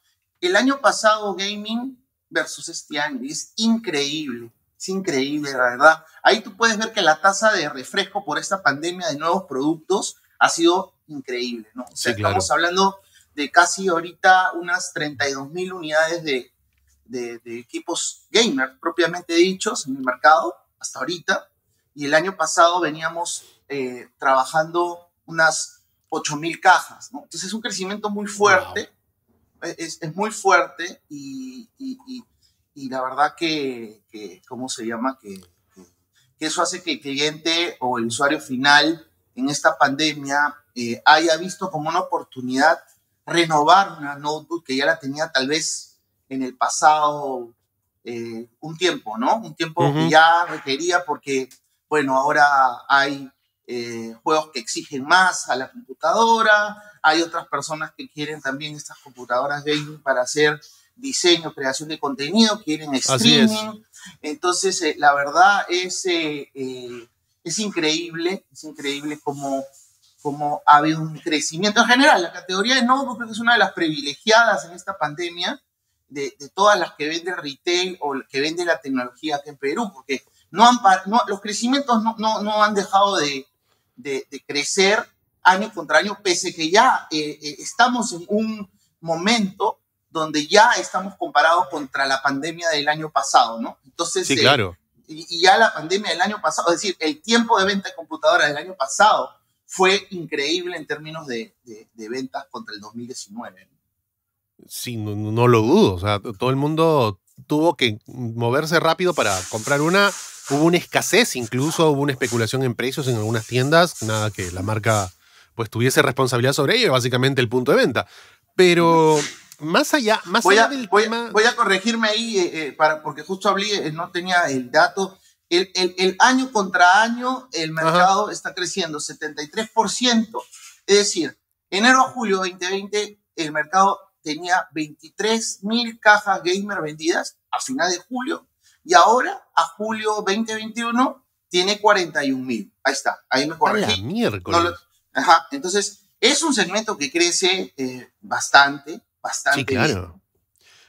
el año pasado gaming versus este año. Es increíble, es increíble, la verdad. Ahí tú puedes ver que la tasa de refresco por esta pandemia de nuevos productos ha sido increíble, ¿no? O sea, sí, claro. estamos hablando de casi ahorita unas treinta y dos mil unidades de, de, de equipos gamer, propiamente dichos, en el mercado, hasta ahorita. Y el año pasado veníamos eh, trabajando unas ocho mil cajas, ¿no? Entonces es un crecimiento muy fuerte. Wow. Es, es muy fuerte y, y, y, y la verdad que, que, ¿cómo se llama? Que, que, que eso hace que el cliente o el usuario final en esta pandemia eh, haya visto como una oportunidad renovar una notebook que ya la tenía tal vez en el pasado eh, un tiempo, ¿no? Un tiempo Uh-huh. que ya requería porque, bueno, ahora hay eh, juegos que exigen más a la computadora. Hay otras personas que quieren también estas computadoras gaming para hacer diseño, creación de contenido, quieren streaming. Entonces, eh, la verdad es, eh, eh, es increíble, es increíble cómo, cómo ha habido un crecimiento en general. La categoría de notebook creo que es una de las privilegiadas en esta pandemia de, de todas las que vende retail o que vende la tecnología aquí en Perú, porque No han, no, los crecimientos no, no, no han dejado de, de, de crecer año contra año, pese que ya eh, eh, estamos en un momento donde ya estamos comparados contra la pandemia del año pasado, ¿no? Entonces, sí, eh, claro. Y, y ya la pandemia del año pasado, es decir, el tiempo de venta de computadoras del año pasado fue increíble en términos de, de, de ventas contra el dos mil diecinueve. Sí, no, no lo dudo. O sea, todo el mundo tuvo que moverse rápido para comprar una. Hubo una escasez, incluso hubo una especulación en precios en algunas tiendas. Nada que la marca pues tuviese responsabilidad sobre ello, básicamente el punto de venta. Pero más allá, más voy allá a, del voy, tema... Voy a corregirme ahí, eh, eh, para, porque justo hablé, eh, no tenía el dato. El, el, el año contra año el mercado, ajá, está creciendo setenta y tres por ciento. Es decir, enero a julio veinte veinte el mercado tenía veintitrés mil cajas gamer vendidas a final de julio, y ahora a julio veinte veintiuno tiene cuarenta y un mil. Ahí está, ahí me corregí. Miércoles. No lo, ajá, entonces es un segmento que crece eh, bastante, bastante. Sí, claro. Bien.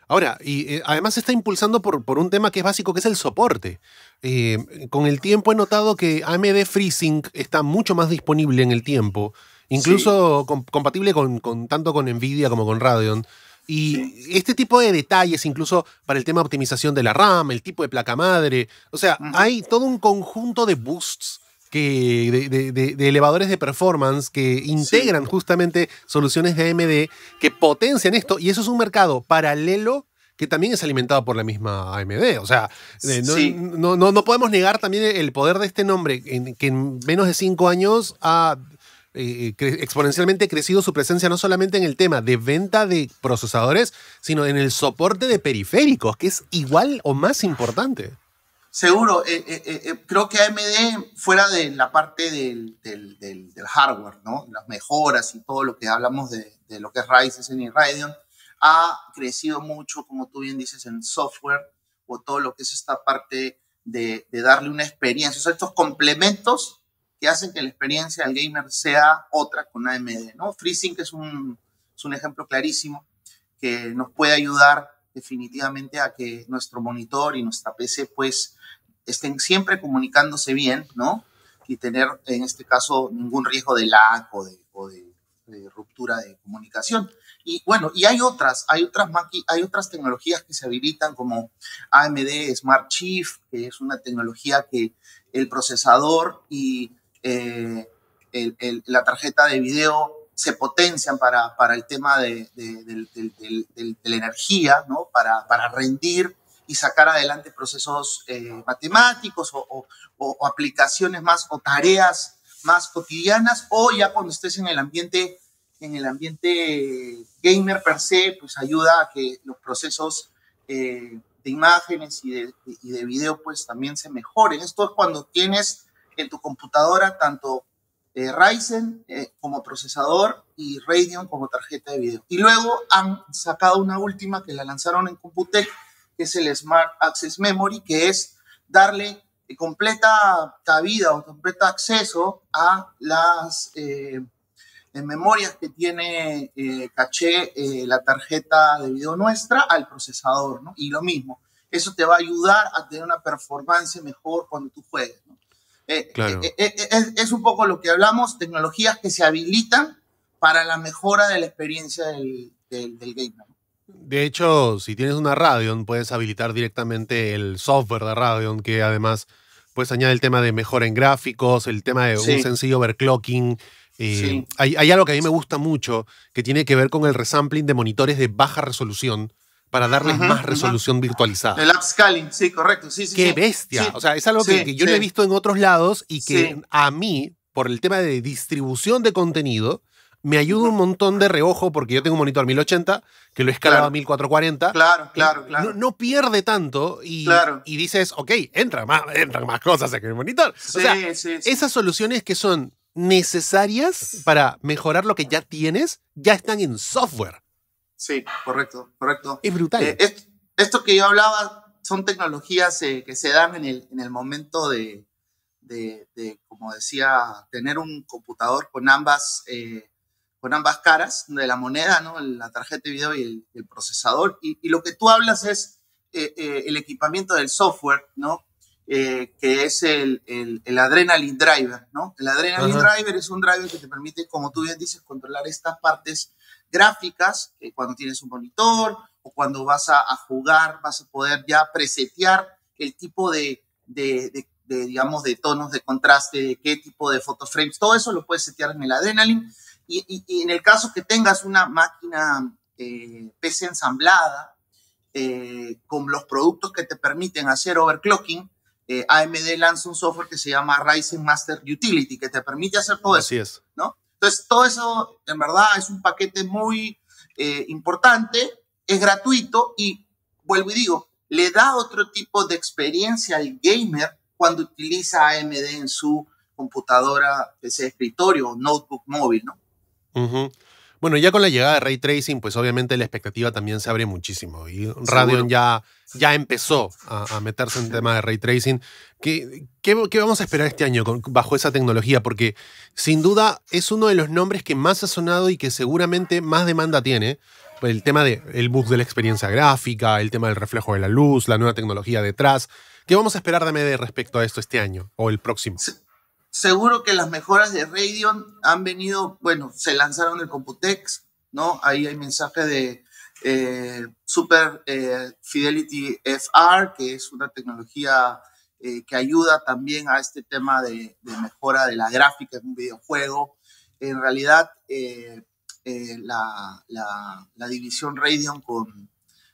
Ahora, y eh, además se está impulsando por, por un tema que es básico, que es el soporte. Eh, con el tiempo he notado que A M D FreeSync está mucho más disponible en el tiempo, incluso sí, com compatible con, con, tanto con NVIDIA como con Radeon. Y sí, este tipo de detalles, incluso para el tema de optimización de la RAM, el tipo de placa madre. O sea, uh-huh, hay todo un conjunto de boosts, que, de, de, de, de elevadores de performance que integran, sí, justamente soluciones de A M D que potencian esto, y eso es un mercado paralelo que también es alimentado por la misma A M D. O sea, no, sí, no, no, no podemos negar también el poder de este nombre, que en menos de cinco años ha eh, cre exponencialmente crecido su presencia, no solamente en el tema de venta de procesadores, sino en el soporte de periféricos, que es igual o más importante. Seguro, eh, eh, eh, creo que A M D, fuera de la parte del, del, del, del hardware, ¿no? Las mejoras y todo lo que hablamos de, de lo que es Ryzen y Radeon, ha crecido mucho, como tú bien dices, en software, o todo lo que es esta parte de, de darle una experiencia. O sea, estos complementos que hacen que la experiencia del gamer sea otra con A M D, ¿no? FreeSync es un, es un ejemplo clarísimo que nos puede ayudar definitivamente a que nuestro monitor y nuestra P C pues estén siempre comunicándose bien, ¿no? Y tener, en este caso, ningún riesgo de lag o de, o de, de ruptura de comunicación. Y bueno, y hay otras, hay otras, hay otras tecnologías que se habilitan, como A M D Smart Chief, que es una tecnología que el procesador y eh, el, el, la tarjeta de video se potencian para, para el tema de, de, de, de, de, de, de la energía, ¿no? Para, para rendir y sacar adelante procesos eh, matemáticos o, o, o aplicaciones más, o tareas más cotidianas, o ya cuando estés en el ambiente, en el ambiente gamer per se, pues ayuda a que los procesos eh, de imágenes y de, y de video pues también se mejoren. Esto es cuando tienes en tu computadora tanto Eh, Ryzen eh, como procesador y Radeon como tarjeta de video. Y luego han sacado una última que la lanzaron en Computec, que es el Smart Access Memory, que es darle eh, completa cabida o completo acceso a las eh, memorias que tiene eh, caché eh, la tarjeta de video nuestra al procesador, ¿no? Y lo mismo, eso te va a ayudar a tener una performance mejor cuando tú juegues, ¿no? Eh, claro. eh, eh, es, es un poco lo que hablamos, tecnologías que se habilitan para la mejora de la experiencia del, del, del gamer. De hecho, si tienes una Radeon, puedes habilitar directamente el software de Radeon, que además pues añade el tema de mejora en gráficos, el tema de sí, un sencillo overclocking. Eh, sí. hay, hay algo que a mí me gusta mucho, que tiene que ver con el resampling de monitores de baja resolución, para darles ajá, más resolución ajá, virtualizada. El upscaling, sí, correcto. Sí, sí, ¡qué sí, bestia! Sí, o sea, es algo sí, que, que yo sí, no he visto en otros lados, y que sí, a mí, por el tema de distribución de contenido, me ayuda un montón de reojo, porque yo tengo un monitor mil ochenta que lo he escalado claro, a mil cuatrocientos cuarenta. Claro, claro, claro. No, no pierde tanto y, claro, y dices, ok, entran más, entran más cosas en el monitor. Sí, o sea, sí, sí, esas soluciones que son necesarias para mejorar lo que ya tienes, ya están en software. Sí, correcto, correcto. Es brutal. Eh, esto, esto que yo hablaba son tecnologías eh, que se dan en el, en el momento de, de, de, como decía, tener un computador con ambas, eh, con ambas caras de la moneda, ¿no? La tarjeta de video y el, el procesador. Y, y lo que tú hablas es eh, eh, el equipamiento del software, ¿no? eh, que es el, el, el Adrenaline Driver, ¿no? El Adrenaline Ajá. Driver es un driver que te permite, como tú bien dices, controlar estas partes gráficas, eh, cuando tienes un monitor o cuando vas a, a jugar, vas a poder ya presetear el tipo de, de, de, de, digamos, de tonos de contraste, de qué tipo de photoframes, todo eso lo puedes setear en el Adrenaline. Y, y, y en el caso que tengas una máquina eh, P C ensamblada eh, con los productos que te permiten hacer overclocking, eh, A M D lanza un software que se llama Ryzen Master Utility, que te permite hacer todo Así eso. Así es. ¿No? Entonces, todo eso, en verdad, es un paquete muy eh, importante, es gratuito y, vuelvo y digo, le da otro tipo de experiencia al gamer cuando utiliza A M D en su computadora, P C de escritorio, notebook móvil, ¿no? Uh-huh. Bueno, ya con la llegada de Ray Tracing, pues obviamente la expectativa también se abre muchísimo. Y Radeon ya, ya empezó a, a meterse en el tema de Ray Tracing. ¿Qué, qué, qué vamos a esperar este año con, bajo esa tecnología? Porque sin duda es uno de los nombres que más ha sonado y que seguramente más demanda tiene. El tema del bug de la experiencia gráfica, el tema del reflejo de la luz, la nueva tecnología detrás. ¿Qué vamos a esperar de A M D respecto a esto este año o el próximo? Sí. Seguro que las mejoras de Radeon han venido, bueno, se lanzaron el Computex, ¿no? Ahí hay mensajes de eh, Super eh, Fidelity F R, que es una tecnología eh, que ayuda también a este tema de, de mejora de la gráfica en un videojuego. En realidad, eh, eh, la, la, la división Radeon con,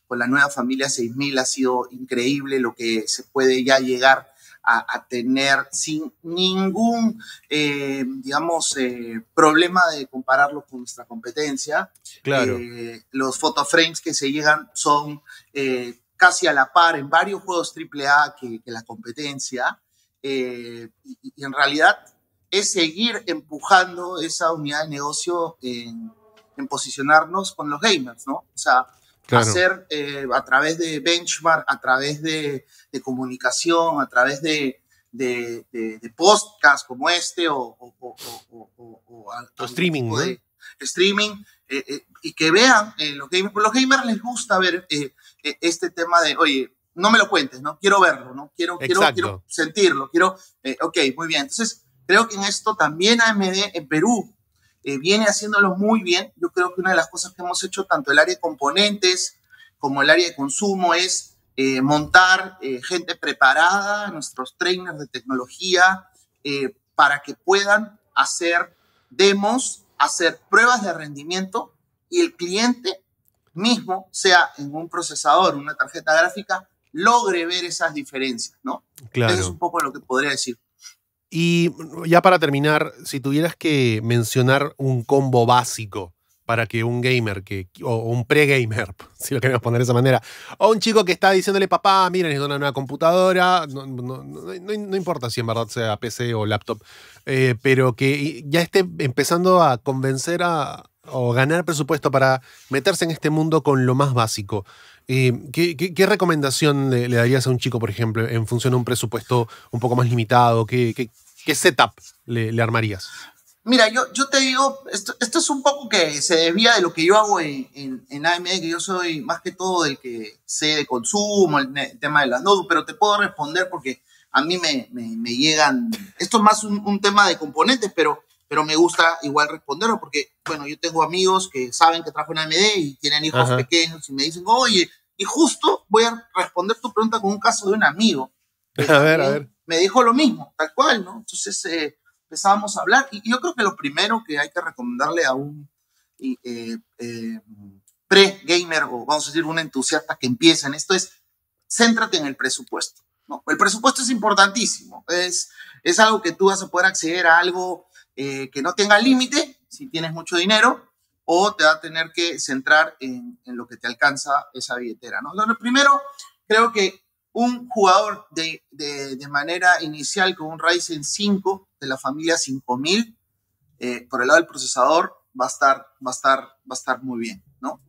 con la nueva familia seis mil ha sido increíble, lo que se puede ya llegar A, a tener sin ningún, eh, digamos, eh, problema de compararlo con nuestra competencia. Claro. Eh, los photoframes que se llegan son eh, casi a la par en varios juegos triple A que, que la competencia. Eh, y, y en realidad es seguir empujando esa unidad de negocio en, en posicionarnos con los gamers, ¿no? O sea, Claro. hacer eh, a través de benchmark, a través de, de comunicación, a través de, de, de, de podcast como este o, o, o, o, o, o, o streaming, ¿no? Streaming eh, eh, y que vean eh, los gamers. Los gamers les gusta ver eh, eh, este tema de, oye, no me lo cuentes, no quiero verlo, no quiero, quiero, quiero sentirlo, quiero, eh, ok, muy bien. Entonces creo que en esto también A M D en Perú Eh, viene haciéndolo muy bien. Yo creo que una de las cosas que hemos hecho tanto el área de componentes como el área de consumo es eh, montar eh, gente preparada, nuestros trainers de tecnología, eh, para que puedan hacer demos, hacer pruebas de rendimiento y el cliente mismo, sea en un procesador, una tarjeta gráfica, logre ver esas diferencias, ¿no? Claro. Eso es un poco lo que podría decir. Y ya para terminar, si tuvieras que mencionar un combo básico para que un gamer, que, o un pre-gamer, si lo queremos poner de esa manera, o un chico que está diciéndole, papá, mira, necesito una nueva computadora, no, no, no, no, no importa si en verdad sea P C o laptop, eh, pero que ya esté empezando a convencer a, o ganar presupuesto para meterse en este mundo con lo más básico. Eh, ¿qué, qué, qué recomendación le, le darías a un chico, por ejemplo, en función a un presupuesto un poco más limitado? ¿Qué, qué, qué setup le, le armarías? Mira, yo, yo te digo, esto, esto es un poco que se desvía de lo que yo hago en, en, en A M D, que yo soy más que todo el que sé de consumo, el, el tema de las notebooks, pero te puedo responder porque a mí me, me, me llegan... Esto es más un, un tema de componentes, pero... pero me gusta igual responderlo porque, bueno, yo tengo amigos que saben que trabajan en A M D y tienen hijos Ajá. pequeños y me dicen, oye, y justo voy a responder tu pregunta con un caso de un amigo. A ver, a ver. Me dijo lo mismo, tal cual, ¿no? Entonces eh, empezábamos a hablar y yo creo que lo primero que hay que recomendarle a un eh, eh, pre-gamer o vamos a decir un entusiasta que empieza en esto es céntrate en el presupuesto, ¿no? El presupuesto es importantísimo, es, es algo que tú vas a poder acceder a algo Eh, que no tenga límite si tienes mucho dinero o te va a tener que centrar en, en lo que te alcanza esa billetera, ¿no? Lo primero, creo que un jugador de, de, de manera inicial con un Ryzen cinco de la familia cinco mil eh, por el lado del procesador va a estar, va a estar, va a estar muy bien, ¿no?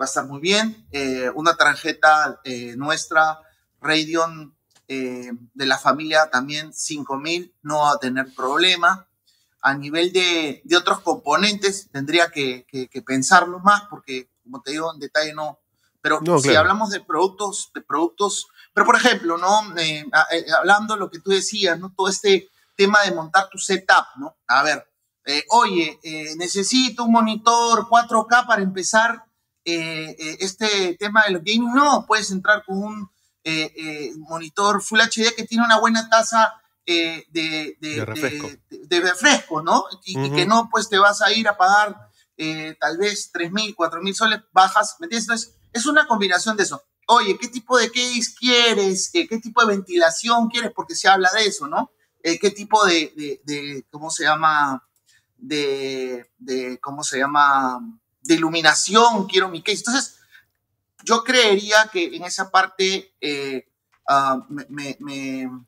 Va a estar muy bien. Eh, una tarjeta eh, nuestra Radeon eh, de la familia también cinco mil no va a tener problema. A nivel de, de otros componentes, tendría que, que, que pensarlo más, porque, como te digo, en detalle no, Pero no, si claro. hablamos de productos, de productos, pero por ejemplo, ¿no? Eh, eh, hablando de lo que tú decías, ¿no? Todo este tema de montar tu setup, ¿no? A ver, eh, oye, eh, necesito un monitor cuatro K para empezar eh, eh, este tema de los gaming. No, puedes entrar con un eh, eh, monitor Full H D que tiene una buena tasa eh, de, de, de, refresco. De, de refresco, ¿no? Y, uh-huh. y que no, pues te vas a ir a pagar eh, tal vez tres mil, cuatro mil soles bajas, ¿me entiendes? Entonces, es una combinación de eso. Oye, ¿qué tipo de case quieres? Eh, ¿Qué tipo de ventilación quieres? Porque se habla de eso, ¿no? Eh, ¿Qué tipo de, de, de, cómo se llama, de, de, cómo se llama, de iluminación quiero mi case? Entonces, yo creería que en esa parte eh, uh, me, me, me,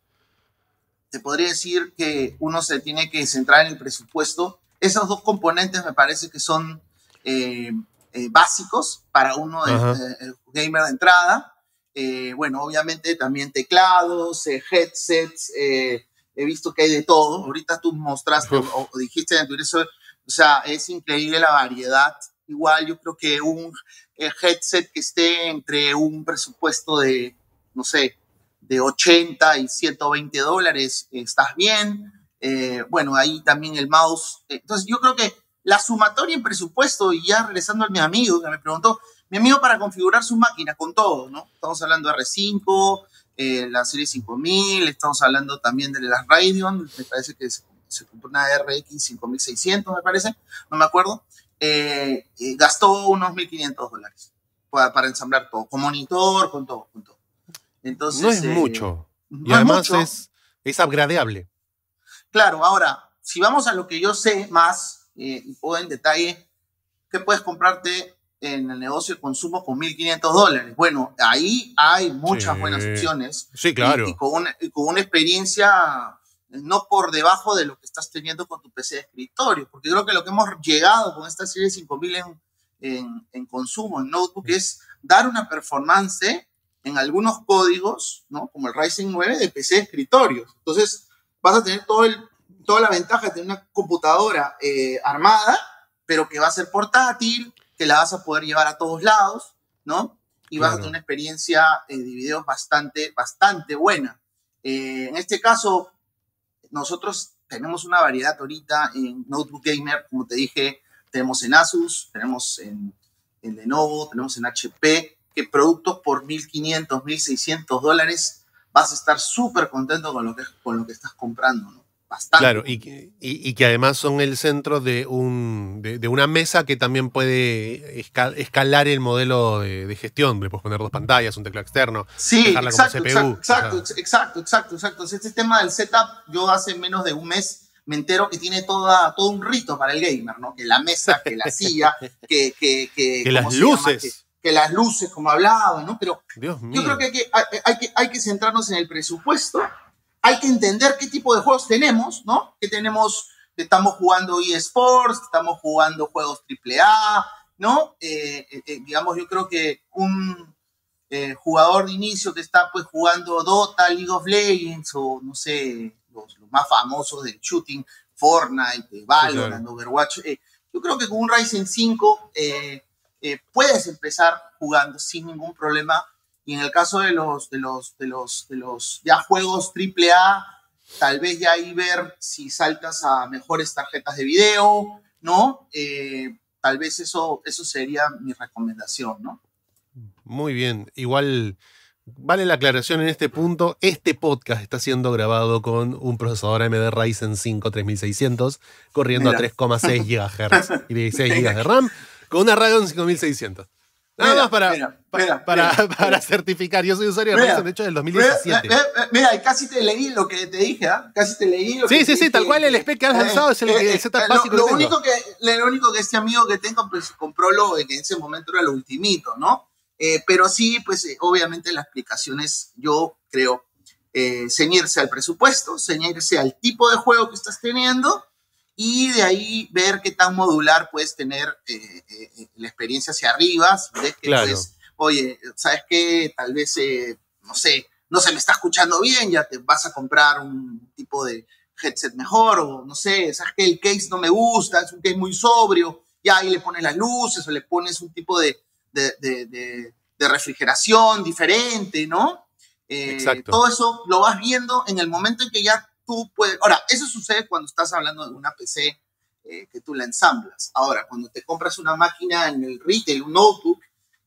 te podría decir que uno se tiene que centrar en el presupuesto. Esos dos componentes me parece que son eh, eh, básicos para uno, el, el gamer de entrada. Eh, bueno, obviamente también teclados, eh, headsets, eh, he visto que hay de todo. Ahorita tú mostraste o, o dijiste en tu ingreso, o sea, es increíble la variedad. Igual yo creo que un eh, headset que esté entre un presupuesto de, no sé, de ochenta y ciento veinte dólares, eh, estás bien. Eh, bueno, ahí también el mouse. Eh, entonces yo creo que la sumatoria en presupuesto, y ya regresando a mi amigo que me preguntó, mi amigo para configurar su máquina con todo, ¿no? Estamos hablando de R cinco, Eh, la serie cinco mil, estamos hablando también de las Radeon, me parece que se, se compró una R X cinco mil seiscientos, me parece, no me acuerdo, eh, eh, gastó unos mil quinientos dólares para, para ensamblar todo, con monitor, con todo, con todo. Entonces, no es eh, mucho, no y es además mucho. Es, es upgradeable. Claro, ahora, si vamos a lo que yo sé más, eh, y puedo en detalle, ¿qué puedes comprarte en el negocio de consumo con mil quinientos dólares? Bueno, ahí hay muchas sí. buenas opciones. Sí, claro. Y, y, con una, y con una experiencia no por debajo de lo que estás teniendo con tu P C de escritorio. Porque creo que lo que hemos llegado con esta serie cinco mil en, en, en consumo, en notebook, sí. es dar una performance en algunos códigos, ¿no? Como el Ryzen nueve de P C de escritorio. Entonces, vas a tener todo el, toda la ventaja de tener una computadora eh, armada, pero que va a ser portátil, que la vas a poder llevar a todos lados, ¿no? Y claro. vas a tener una experiencia eh, de videos bastante, bastante buena. Eh, en este caso, nosotros tenemos una variedad ahorita en Notebook Gamer, como te dije, tenemos en Asus, tenemos en, en Lenovo, tenemos en H P, que productos por mil quinientos, mil seiscientos dólares vas a estar súper contento con lo que, con lo que estás comprando, ¿no? Bastante. Claro, y, y, y que además son el centro de, un, de, de una mesa que también puede escal, escalar el modelo de, de gestión. Le puedes poner dos pantallas, un teclado externo, sí, dejarla exacto, como C P U. Exacto, o sea. exacto, exacto, exacto. Este tema del setup, yo hace menos de un mes me entero que tiene toda, todo un rito para el gamer, ¿no? Que la mesa, que la silla, que, que, que, que las luces. Que, que las luces, como hablaba, ¿no? Pero Dios mío. Yo creo que hay que, hay, hay que hay que centrarnos en el presupuesto. Hay que entender qué tipo de juegos tenemos, ¿no? Que tenemos, estamos jugando eSports, estamos jugando juegos triple A, ¿no? Eh, eh, digamos, yo creo que un eh, jugador de inicio que está pues jugando Dota, League of Legends o, no sé, los, los más famosos del shooting, Fortnite, Valorant, sí, claro. Overwatch. Eh, yo creo que con un Ryzen cinco eh, eh, puedes empezar jugando sin ningún problema. Y en el caso de los, de los, de los, de los ya juegos triple A, tal vez ya ahí ver si saltas a mejores tarjetas de video, ¿no? Eh, tal vez eso, eso sería mi recomendación, ¿no? Muy bien. Igual vale la aclaración en este punto. Este podcast está siendo grabado con un procesador A M D Ryzen cinco tres mil seiscientos corriendo Mira. a tres coma seis gigahercios y dieciséis gigas de RAM con una Radeon cinco mil seiscientos. Nada mira, más para, mira, para, mira, para, mira, para mira. certificar. Yo soy usuario de Ryzen, de hecho, del dos mil diecisiete. Mira, mira, casi te leí lo que te dije, ¿ah? ¿eh? Casi te leí lo sí, que sí, te sí, dije. Tal cual el spec que has lanzado eh, es el, eh, el setup eh, básico. Lo, lo, único que, lo único que este amigo que tengo pues, compró lo que en ese momento era lo ultimito, ¿no? Eh, pero sí, pues eh, obviamente las explicaciones, yo creo, eh, ceñirse al presupuesto, ceñirse al tipo de juego que estás teniendo. Y de ahí ver qué tan modular puedes tener eh, eh, la experiencia hacia arriba. Si ves que, claro. pues, oye, ¿sabes qué? Tal vez, eh, no sé, no se me está escuchando bien, ya te vas a comprar un tipo de headset mejor, o no sé, ¿sabes qué? El case no me gusta, es un case muy sobrio, y ahí le pones las luces o le pones un tipo de, de, de, de, de refrigeración diferente, ¿no? Eh, Exacto. Todo eso lo vas viendo en el momento en que ya tú puedes. Ahora, eso sucede cuando estás hablando de una P C eh, que tú la ensamblas. Ahora, cuando te compras una máquina en el retail, un notebook,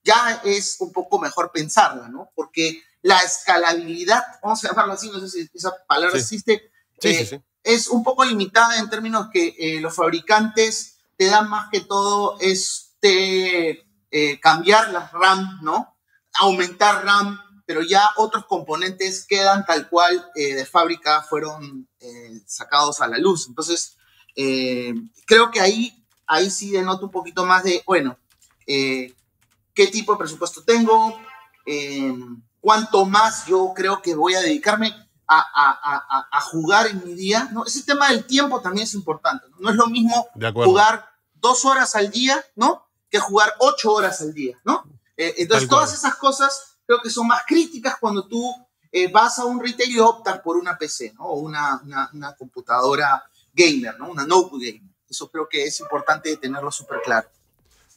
ya es un poco mejor pensarla, ¿no? Porque la escalabilidad, vamos a llamarlo así, no sé si esa palabra sí. existe, sí, eh, sí, sí. es un poco limitada en términos que eh, los fabricantes te dan más que todo este eh, cambiar las RAM, ¿no? Aumentar RAM, pero ya otros componentes quedan tal cual eh, de fábrica fueron eh, sacados a la luz. Entonces, eh, creo que ahí, ahí sí denoto un poquito más de, bueno, eh, qué tipo de presupuesto tengo, eh, cuánto más yo creo que voy a dedicarme a, a, a, a jugar en mi día, ¿no? Ese tema del tiempo también es importante, ¿no? No es lo mismo jugar dos horas al día, ¿no? Que jugar ocho horas al día, ¿no? Eh, entonces, todas esas cosas creo que son más críticas cuando tú eh, vas a un retail y optas por una P C, ¿no? O una, una, una computadora gamer, ¿no? Una notebook gamer. Eso creo que es importante tenerlo súper claro.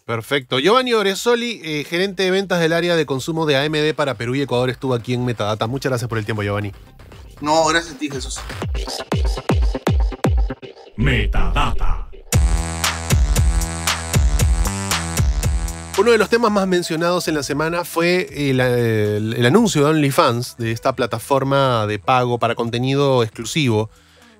Perfecto. Giovanni Oresoli, eh, gerente de ventas del área de consumo de A M D para Perú y Ecuador, estuvo aquí en Metadata. Muchas gracias por el tiempo, Giovanni. No, gracias a ti, Jesús. Metadata. Uno de los temas más mencionados en la semana fue el, el, el anuncio de OnlyFans, de esta plataforma de pago para contenido exclusivo,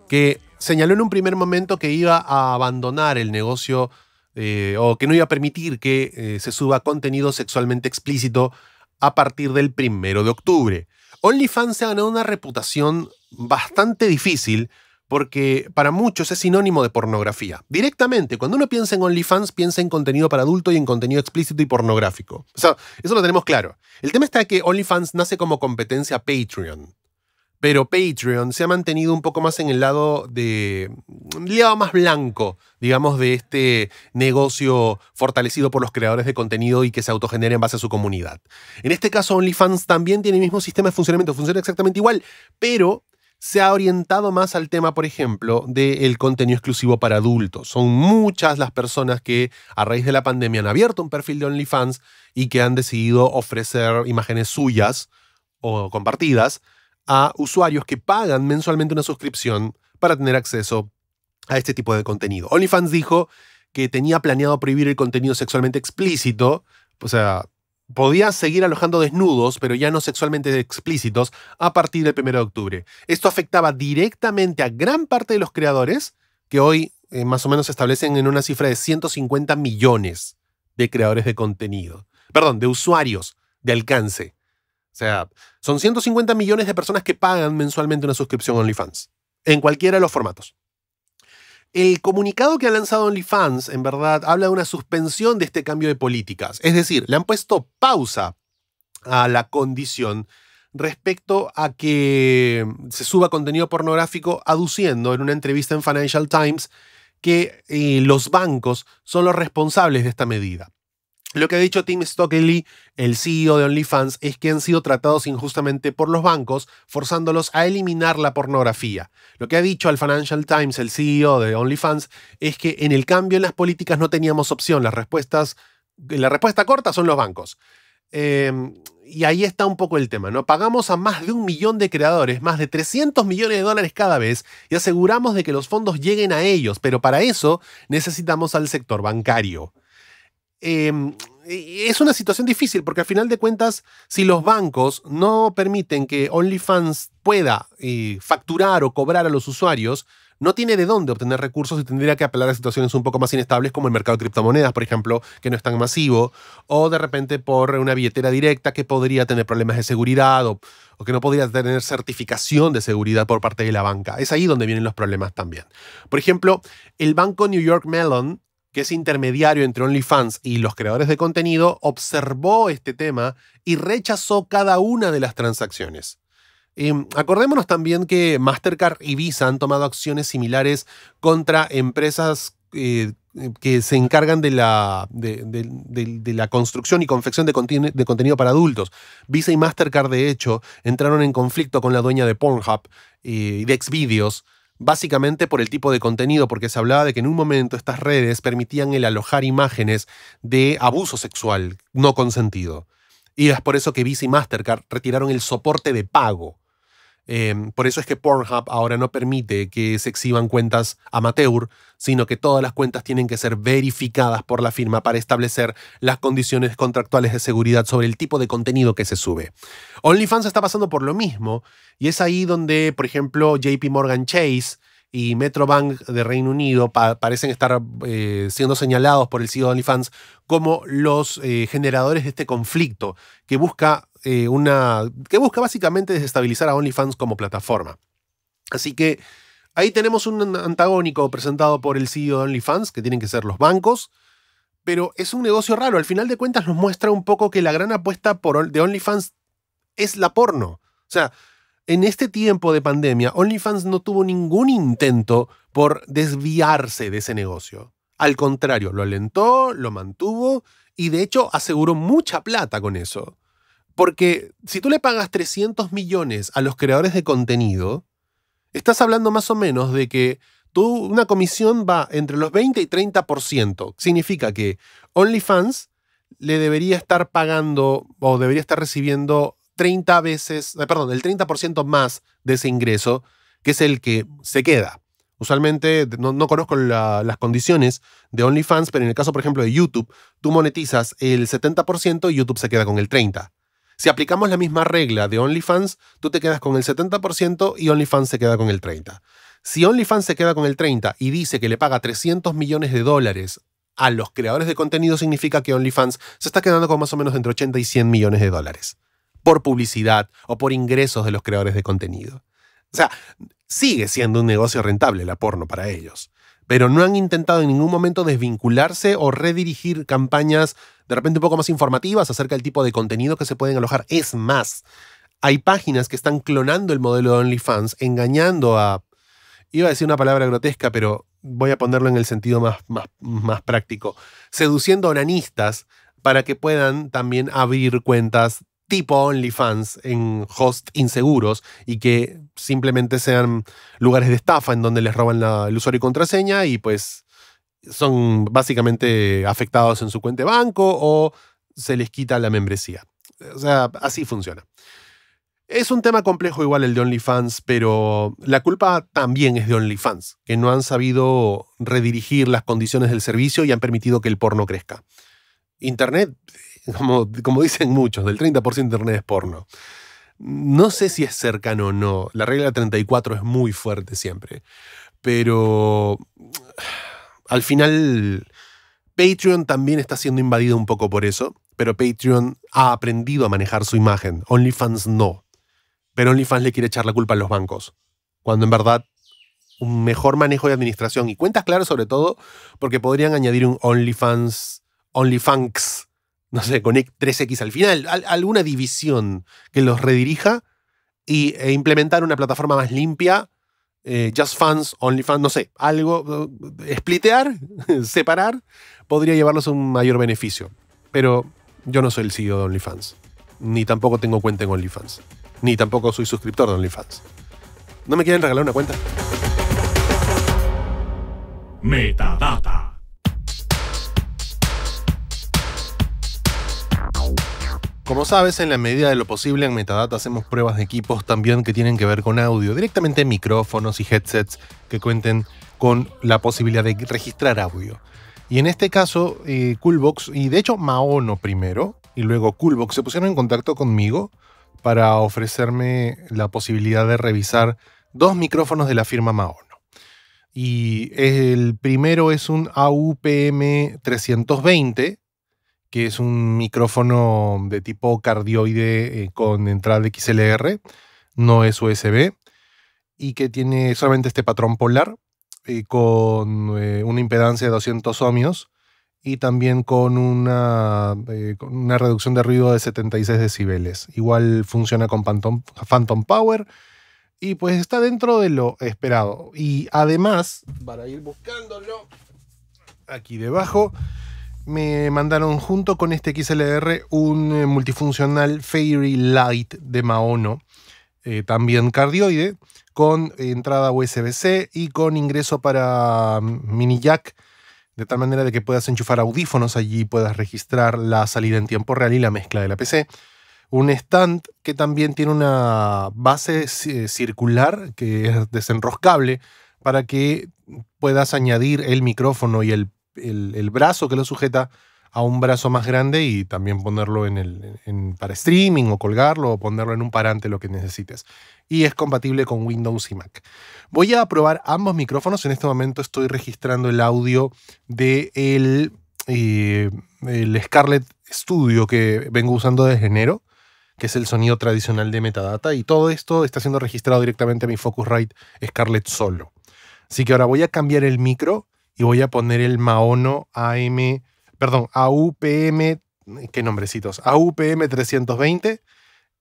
que señaló en un primer momento que iba a abandonar el negocio eh, o que no iba a permitir que eh, se suba contenido sexualmente explícito a partir del primero de octubre. OnlyFans se ha ganado una reputación bastante difícil porque para muchos es sinónimo de pornografía. Directamente, cuando uno piensa en OnlyFans, piensa en contenido para adulto y en contenido explícito y pornográfico. O sea, eso lo tenemos claro. El tema está que OnlyFans nace como competencia a Patreon, pero Patreon se ha mantenido un poco más en el lado de... el lado más blanco, digamos, de este negocio fortalecido por los creadores de contenido y que se autogenera en base a su comunidad. En este caso, OnlyFans también tiene el mismo sistema de funcionamiento, funciona exactamente igual, pero se ha orientado más al tema, por ejemplo, del contenido exclusivo para adultos. Son muchas las personas que a raíz de la pandemia han abierto un perfil de OnlyFans y que han decidido ofrecer imágenes suyas o compartidas a usuarios que pagan mensualmente una suscripción para tener acceso a este tipo de contenido. OnlyFans dijo que tenía planeado prohibir el contenido sexualmente explícito, o sea, podía seguir alojando desnudos, pero ya no sexualmente explícitos, a partir del primero de octubre. Esto afectaba directamente a gran parte de los creadores, que hoy eh, más o menos se establecen en una cifra de ciento cincuenta millones de creadores de contenido. Perdón, de usuarios de alcance. O sea, son ciento cincuenta millones de personas que pagan mensualmente una suscripción a OnlyFans, en cualquiera de los formatos. El comunicado que ha lanzado OnlyFans, en verdad, habla de una suspensión de este cambio de políticas. Es decir, le han puesto pausa a la condición respecto a que se suba contenido pornográfico, aduciendo en una entrevista en Financial Times que eh, los bancos son los responsables de esta medida. Lo que ha dicho Tim Stockley, el C E O de OnlyFans, es que han sido tratados injustamente por los bancos, forzándolos a eliminar la pornografía. Lo que ha dicho al Financial Times, el C E O de OnlyFans, es que en el cambio en las políticas no teníamos opción. Las respuestas, la respuesta corta son los bancos. Eh, y ahí está un poco el tema, ¿no? Pagamos a más de un millón de creadores, más de trescientos millones de dólares cada vez, y aseguramos de que los fondos lleguen a ellos, pero para eso necesitamos al sector bancario. Eh, es una situación difícil porque al final de cuentas, si los bancos no permiten que OnlyFans pueda eh, facturar o cobrar a los usuarios, no tiene de dónde obtener recursos y tendría que apelar a situaciones un poco más inestables como el mercado de criptomonedas, por ejemplo, que no es tan masivo, o de repente por una billetera directa que podría tener problemas de seguridad o, o que no podría tener certificación de seguridad por parte de la banca. Es ahí donde vienen los problemas también. Por ejemplo, el banco New York Mellon, que es intermediario entre OnlyFans y los creadores de contenido, observó este tema y rechazó cada una de las transacciones. Eh, acordémonos también que Mastercard y Visa han tomado acciones similares contra empresas eh, que se encargan de la, de, de, de, de la construcción y confección de, conten- de contenido para adultos. Visa y Mastercard, de hecho, entraron en conflicto con la dueña de Pornhub y eh, de Xvideos, básicamente por el tipo de contenido, porque se hablaba de que en un momento estas redes permitían el alojar imágenes de abuso sexual no consentido. Y es por eso que Visa y Mastercard retiraron el soporte de pago. Eh, por eso es que Pornhub ahora no permite que se exhiban cuentas amateur, sino que todas las cuentas tienen que ser verificadas por la firma para establecer las condiciones contractuales de seguridad sobre el tipo de contenido que se sube. OnlyFans está pasando por lo mismo, y es ahí donde, por ejemplo, J P Morgan Chase y Metrobank de Reino Unido pa parecen estar eh, siendo señalados por el C E O de OnlyFans como los eh, generadores de este conflicto que busca Eh, una, que busca básicamente desestabilizar a OnlyFans como plataforma. Así que ahí tenemos un antagónico presentado por el C E O de OnlyFans, que tienen que ser los bancos, pero es un negocio raro. Al final de cuentas nos muestra un poco que la gran apuesta por, de OnlyFans es la porno. O sea, en este tiempo de pandemia, OnlyFans no tuvo ningún intento por desviarse de ese negocio. Al contrario, lo alentó, lo mantuvo y de hecho aseguró mucha plata con eso. Porque si tú le pagas trescientos millones a los creadores de contenido, estás hablando más o menos de que tú, una comisión va entre los veinte y treinta por ciento. Significa que OnlyFans le debería estar pagando o debería estar recibiendo treinta veces, perdón, el treinta por ciento más de ese ingreso, que es el que se queda. Usualmente, no, no conozco la, las condiciones de OnlyFans, pero en el caso, por ejemplo, de YouTube, tú monetizas el setenta por ciento y YouTube se queda con el treinta por ciento. Si aplicamos la misma regla de OnlyFans, tú te quedas con el setenta por ciento y OnlyFans se queda con el treinta por ciento. Si OnlyFans se queda con el treinta por ciento y dice que le paga trescientos millones de dólares a los creadores de contenido, significa que OnlyFans se está quedando con más o menos entre ochenta y cien millones de dólares por publicidad o por ingresos de los creadores de contenido. O sea, sigue siendo un negocio rentable la porno para ellos, pero no han intentado en ningún momento desvincularse o redirigir campañas de repente un poco más informativas acerca del tipo de contenido que se pueden alojar. Es más, hay páginas que están clonando el modelo de OnlyFans, engañando a... Iba a decir una palabra grotesca, pero voy a ponerlo en el sentido más, más, más práctico. Seduciendo a onanistas para que puedan también abrir cuentas tipo OnlyFans en hosts inseguros y que simplemente sean lugares de estafa en donde les roban la, el usuario y contraseña y pues son básicamente afectados en su cuenta de banco o se les quita la membresía. O sea, así funciona. Es un tema complejo igual el de OnlyFans, pero la culpa también es de OnlyFans, que no han sabido redirigir las condiciones del servicio y han permitido que el porno crezca. Internet, como, como dicen muchos, del treinta por ciento de Internet es porno. No sé si es cercano o no. La regla treinta y cuatro es muy fuerte siempre. Pero... al final, Patreon también está siendo invadido un poco por eso, pero Patreon ha aprendido a manejar su imagen. OnlyFans no. Pero OnlyFans le quiere echar la culpa a los bancos, cuando en verdad un mejor manejo de administración y cuentas claras sobre todo, porque podrían añadir un OnlyFans, OnlyFans, no sé, con tres equis al final, al, alguna división que los redirija y, e implementar una plataforma más limpia. Eh, Just Fans, OnlyFans, no sé, algo, splitear, separar, podría llevarlos a un mayor beneficio. Pero yo no soy el C E O de OnlyFans, ni tampoco tengo cuenta en OnlyFans, ni tampoco soy suscriptor de OnlyFans. ¿No me quieren regalar una cuenta? Metadata. Como sabes, en la medida de lo posible en Metadata hacemos pruebas de equipos también que tienen que ver con audio, directamente micrófonos y headsets que cuenten con la posibilidad de registrar audio. Y en este caso, eh, Coolbox, y de hecho Maono primero, y luego Coolbox, se pusieron en contacto conmigo para ofrecerme la posibilidad de revisar dos micrófonos de la firma Maono. Y el primero es un A U P M trescientos veinte, que es un micrófono de tipo cardioide eh, con entrada de X L R, no es U S B, y que tiene solamente este patrón polar, eh, con eh, una impedancia de doscientos ohmios, y también con una, eh, con una reducción de ruido de setenta y seis decibeles. Igual funciona con Phantom, Phantom Power, y pues está dentro de lo esperado. Y además, para ir buscándolo, aquí debajo, me mandaron junto con este X L R un multifuncional Fairy Light de Maono, eh, también cardioide, con entrada U S B C y con ingreso para mini jack de tal manera de que puedas enchufar audífonos allí, puedas registrar la salida en tiempo real y la mezcla de la P C. Un stand que también tiene una base circular que es desenroscable para que puedas añadir el micrófono y el, el, el brazo que lo sujeta a un brazo más grande y también ponerlo en el, en, para streaming o colgarlo o ponerlo en un parante, lo que necesites. Y es compatible con Windows y Mac. Voy a probar ambos micrófonos. En este momento estoy registrando el audio de el, eh, el Scarlett Studio que vengo usando desde enero, que es el sonido tradicional de metadata. Y todo esto está siendo registrado directamente a mi Focusrite Scarlett solo. Así que ahora voy a cambiar el micro y voy a poner el Maono A M... Perdón, A U P M, ¿qué nombrecitos? A U P M trescientos veinte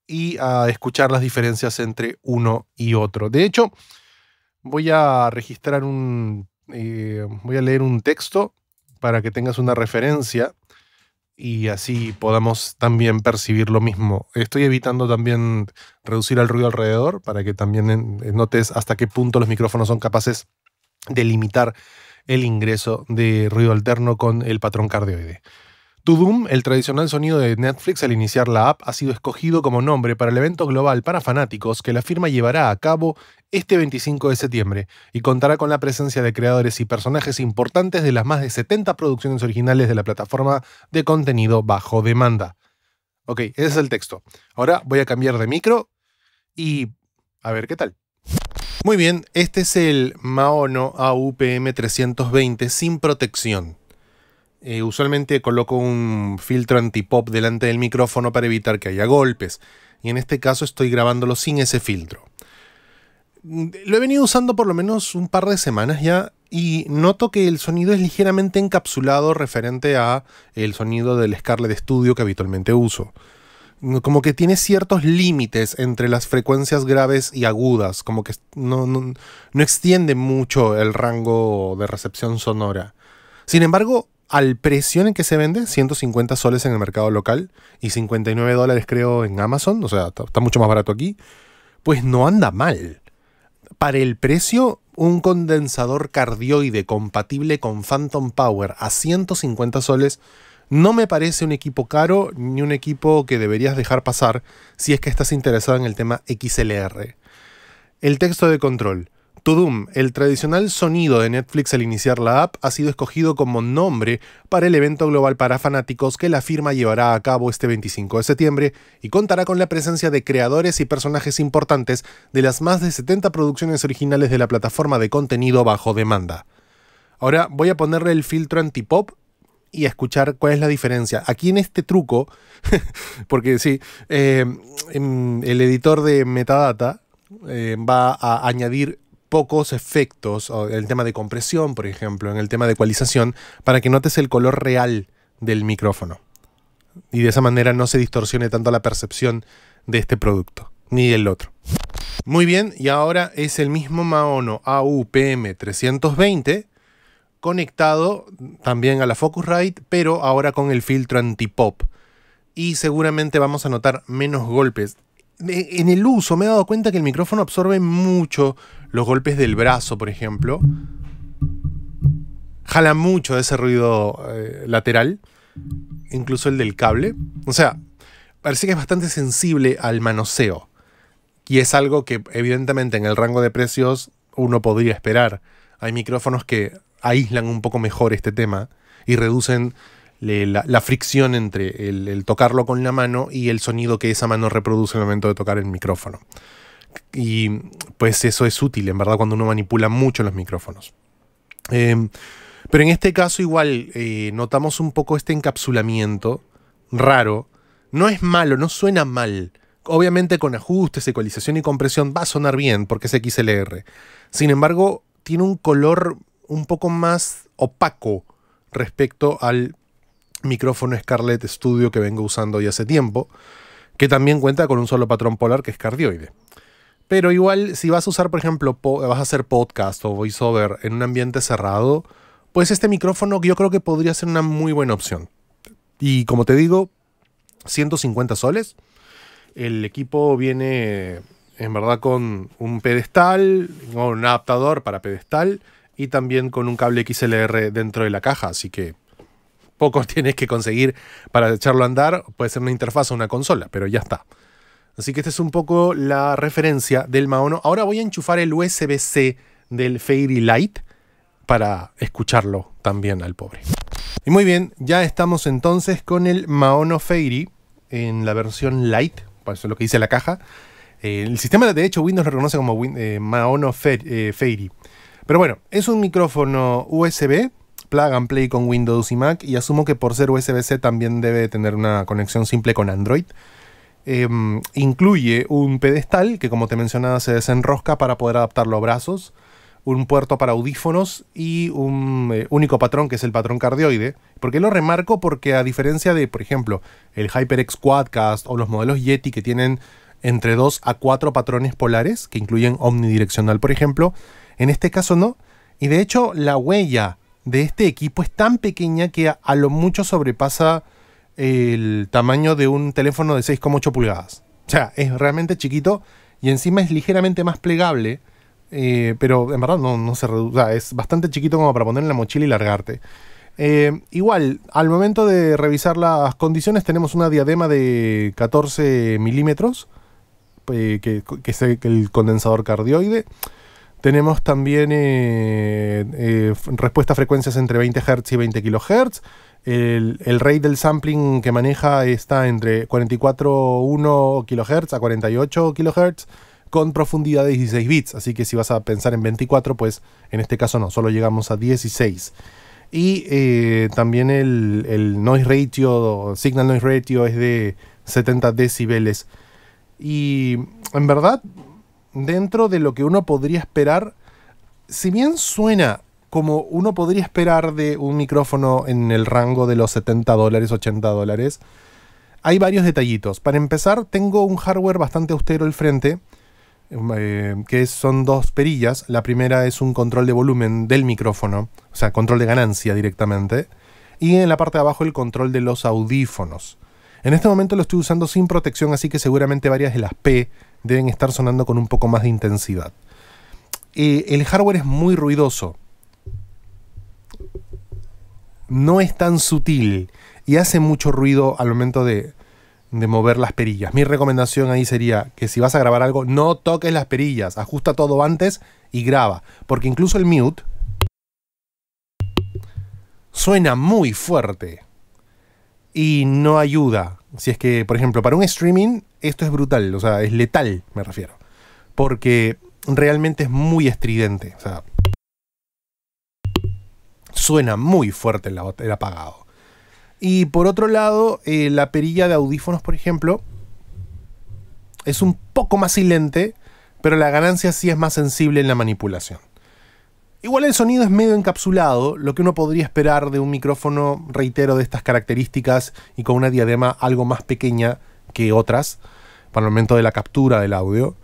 y a escuchar las diferencias entre uno y otro. De hecho, voy a registrar un... Eh, voy a leer un texto para que tengas una referencia y así podamos también percibir lo mismo. Estoy evitando también reducir el ruido alrededor para que también notes hasta qué punto los micrófonos son capaces de limitar el ingreso de ruido alterno con el patrón cardioide. To Doom, el tradicional sonido de Netflix al iniciar la app, ha sido escogido como nombre para el evento global para fanáticos que la firma llevará a cabo este veinticinco de septiembre y contará con la presencia de creadores y personajes importantes de las más de setenta producciones originales de la plataforma de contenido bajo demanda. Ok, ese es el texto. Ahora voy a cambiar de micro y a ver qué tal. Muy bien, este es el Maono A U P M trescientos veinte sin protección. Eh, usualmente coloco un filtro antipop delante del micrófono para evitar que haya golpes. Y en este caso estoy grabándolo sin ese filtro. Lo he venido usando por lo menos un par de semanas ya y noto que el sonido es ligeramente encapsulado referente a el sonido del Scarlett Studio que habitualmente uso. Como que tiene ciertos límites entre las frecuencias graves y agudas, como que no, no, no extiende mucho el rango de recepción sonora. Sin embargo, al precio en el que se vende, ciento cincuenta soles en el mercado local y cincuenta y nueve dólares creo en Amazon, o sea, está mucho más barato aquí, pues no anda mal. Para el precio, un condensador cardioide compatible con Phantom Power a ciento cincuenta soles no me parece un equipo caro ni un equipo que deberías dejar pasar si es que estás interesado en el tema X L R. El texto de control. To Doom, el tradicional sonido de Netflix al iniciar la app, ha sido escogido como nombre para el evento global para fanáticos que la firma llevará a cabo este veinticinco de septiembre y contará con la presencia de creadores y personajes importantes de las más de setenta producciones originales de la plataforma de contenido bajo demanda. Ahora voy a ponerle el filtro antipop y a escuchar cuál es la diferencia. Aquí en este truco, porque sí, eh, el editor de metadata eh, va a añadir pocos efectos, en el tema de compresión, por ejemplo, en el tema de ecualización, para que notes el color real del micrófono. Y de esa manera no se distorsione tanto la percepción de este producto, ni del otro. Muy bien, y ahora es el mismo Maono A U P M trescientos veinte, conectado también a la Focusrite, pero ahora con el filtro anti-pop. Y seguramente vamos a notar menos golpes. En el uso me he dado cuenta que el micrófono absorbe mucho los golpes del brazo, por ejemplo. Jala mucho ese ruido eh, lateral, incluso el del cable. O sea, parece que es bastante sensible al manoseo. Y es algo que evidentemente en el rango de precios uno podría esperar. Hay micrófonos que aíslan un poco mejor este tema y reducen le, la, la fricción entre el, el tocarlo con la mano y el sonido que esa mano reproduce en el momento de tocar el micrófono. Y pues eso es útil, en verdad, cuando uno manipula mucho los micrófonos. Eh, pero en este caso igual eh, notamos un poco este encapsulamiento raro. No es malo, no suena mal. Obviamente con ajustes, ecualización y compresión va a sonar bien porque es X L R. Sin embargo, tiene un color un poco más opaco respecto al micrófono Scarlett Studio que vengo usando ya hace tiempo, que también cuenta con un solo patrón polar que es cardioide. Pero igual, si vas a usar, por ejemplo, vas a hacer podcast o voiceover en un ambiente cerrado, pues este micrófono yo creo que podría ser una muy buena opción. Y como te digo, ciento cincuenta soles. El equipo viene en verdad con un pedestal, con un adaptador para pedestal, y también con un cable X L R dentro de la caja, así que poco tienes que conseguir para echarlo a andar. Puede ser una interfaz o una consola, pero ya está. Así que esta es un poco la referencia del Maono. Ahora voy a enchufar el U S B C del Fairy Light para escucharlo también al pobre. Y muy bien, ya estamos entonces con el Maono Fairy en la versión Light, por eso es lo que dice la caja. Eh, el sistema de hecho Windows lo reconoce como Win eh, Maono Fe eh, Fairy. Pero bueno, es un micrófono U S B, plug and play con Windows y Mac, y asumo que por ser U S B C también debe tener una conexión simple con Android. Eh, incluye un pedestal que, como te mencionaba, se desenrosca para poder adaptarlo a brazos, un puerto para audífonos y un eh, único patrón que es el patrón cardioide. ¿Por qué lo remarco? Porque a diferencia de, por ejemplo, el HyperX Quadcast o los modelos Yeti, que tienen entre dos a cuatro patrones polares que incluyen omnidireccional, por ejemplo, en este caso no. Y de hecho la huella de este equipo es tan pequeña que a, a lo mucho sobrepasa el tamaño de un teléfono de seis coma ocho pulgadas. O sea, es realmente chiquito y encima es ligeramente más plegable. Eh, pero en verdad no, no se reduce, o sea, es bastante chiquito como para poner en la mochila y largarte. Eh, igual, al momento de revisar las condiciones, tenemos una diadema de catorce milímetros, eh, que, que es el condensador cardioide. Tenemos también eh, eh, respuesta a frecuencias entre veinte hercios y veinte kilohercios. El, el rate del sampling que maneja está entre cuarenta y cuatro punto uno kilohercios a cuarenta y ocho kilohercios con profundidad de dieciséis bits. Así que si vas a pensar en veinticuatro, pues en este caso no, solo llegamos a dieciséis. Y eh, también el, el noise ratio, signal noise ratio, es de setenta decibeles. Y en verdad, dentro de lo que uno podría esperar, si bien suena como uno podría esperar de un micrófono en el rango de los setenta dólares, ochenta dólares, hay varios detallitos. Para empezar, tengo un hardware bastante austero al frente, eh, que son dos perillas. La primera es un control de volumen del micrófono, o sea, control de ganancia directamente. Y en la parte de abajo el control de los audífonos. En este momento lo estoy usando sin protección, así que seguramente varias de las P deben estar sonando con un poco más de intensidad. Eh, el hardware es muy ruidoso. No es tan sutil y hace mucho ruido al momento de, de mover las perillas. Mi recomendación ahí sería que si vas a grabar algo, no toques las perillas, ajusta todo antes y graba, porque incluso el mute suena muy fuerte y no ayuda. Si es que, por ejemplo, para un streaming esto es brutal, o sea, es letal, me refiero, porque realmente es muy estridente, o sea, suena muy fuerte el, el apagado. Y por otro lado, eh, la perilla de audífonos, por ejemplo, es un poco más silente, pero la ganancia sí es más sensible en la manipulación. Igual el sonido es medio encapsulado, lo que uno podría esperar de un micrófono, reitero, de estas características y con una diadema algo más pequeña que otras, para el momento de la captura del audio.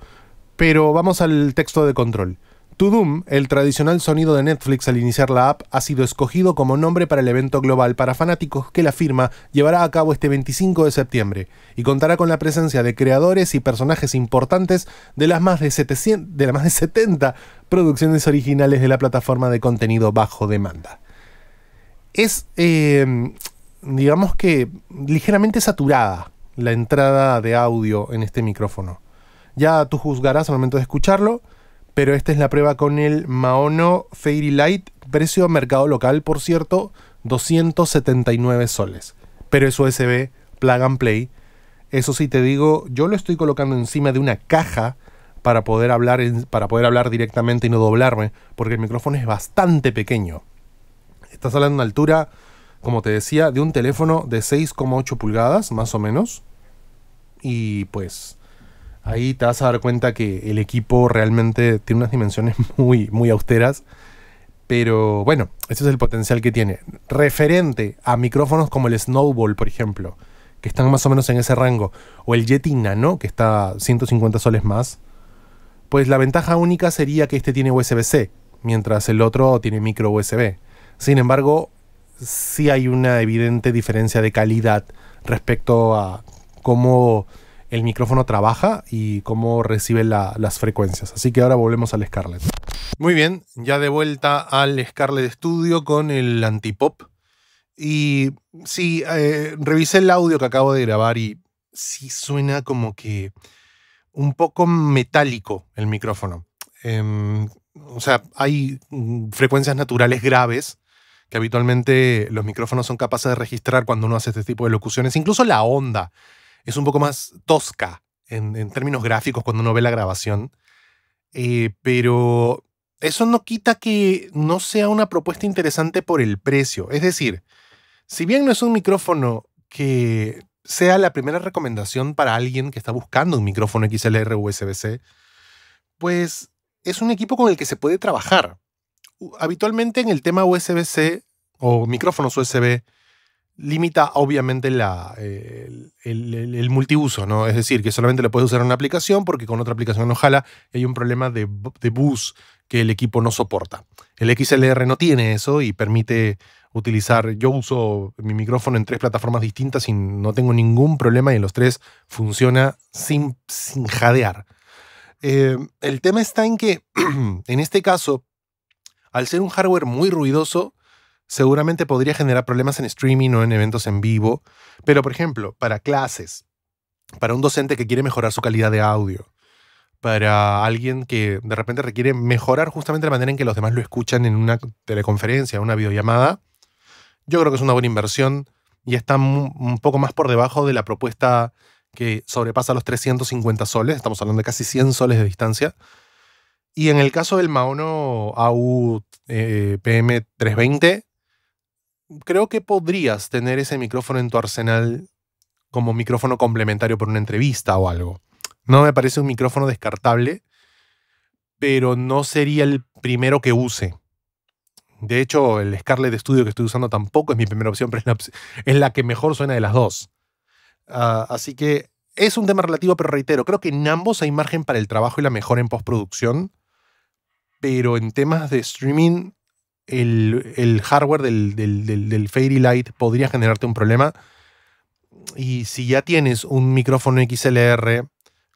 Pero vamos al texto de control. To Doom, el tradicional sonido de Netflix al iniciar la app, ha sido escogido como nombre para el evento global para fanáticos que la firma llevará a cabo este veinticinco de septiembre y contará con la presencia de creadores y personajes importantes de las más de, setecientas, de las más de setenta producciones originales de la plataforma de contenido bajo demanda. Es, eh, digamos que, ligeramente saturada la entrada de audio en este micrófono. Ya tú juzgarás al momento de escucharlo. Pero esta es la prueba con el Maono Fairy Light. Precio mercado local, por cierto, doscientos setenta y nueve soles. Pero es U S B, plug and play. Eso sí te digo, yo lo estoy colocando encima de una caja para poder hablar, para poder hablar directamente y no doblarme, porque el micrófono es bastante pequeño. Estás hablando de una altura, como te decía, de un teléfono de seis coma ocho pulgadas, más o menos. Y pues ahí te vas a dar cuenta que el equipo realmente tiene unas dimensiones muy, muy austeras. Pero bueno, ese es el potencial que tiene. Referente a micrófonos como el Snowball, por ejemplo, que están más o menos en ese rango, o el Yeti Nano, que está a ciento cincuenta soles más, pues la ventaja única sería que este tiene U S B C, mientras el otro tiene micro U S B. Sin embargo, sí hay una evidente diferencia de calidad respecto a cómo el micrófono trabaja y cómo recibe la, las frecuencias. Así que ahora volvemos al Scarlett. Muy bien, ya de vuelta al Scarlett Studio con el antipop. Y sí, eh, revisé el audio que acabo de grabar y sí suena como que un poco metálico el micrófono. Eh, o sea, hay frecuencias naturales graves que habitualmente los micrófonos son capaces de registrar cuando uno hace este tipo de locuciones. Incluso la onda es un poco más tosca en, en términos gráficos cuando uno ve la grabación. Eh, pero eso no quita que no sea una propuesta interesante por el precio. Es decir, si bien no es un micrófono que sea la primera recomendación para alguien que está buscando un micrófono X L R o U S B C, pues es un equipo con el que se puede trabajar. Habitualmente en el tema U S B C o micrófonos U S B limita obviamente la, eh, el, el, el multiuso, ¿no? Es decir, que solamente lo puedes usar en una aplicación porque con otra aplicación no jala. Hay un problema de, de bus que el equipo no soporta. El X L R no tiene eso y permite utilizar... Yo uso mi micrófono en tres plataformas distintas y no tengo ningún problema y en los tres funciona sin, sin jadear. Eh, el tema está en que en este caso, al ser un hardware muy ruidoso, seguramente podría generar problemas en streaming o en eventos en vivo. Pero, por ejemplo, para clases, para un docente que quiere mejorar su calidad de audio, para alguien que de repente requiere mejorar justamente la manera en que los demás lo escuchan en una teleconferencia, una videollamada, yo creo que es una buena inversión y está un poco más por debajo de la propuesta que sobrepasa los trescientos cincuenta soles. Estamos hablando de casi cien soles de distancia. Y en el caso del Maono A U P M tres veinte, creo que podrías tener ese micrófono en tu arsenal como micrófono complementario por una entrevista o algo. No me parece un micrófono descartable, pero no sería el primero que use. De hecho, el Scarlett Studio que estoy usando tampoco es mi primera opción, pero es la, es la que mejor suena de las dos. Uh, así que es un tema relativo, pero reitero, creo que en ambos hay margen para el trabajo y la mejora en postproducción. Pero en temas de streaming, el, el hardware del, del, del, del Fairy Light podría generarte un problema. Y si ya tienes un micrófono X L R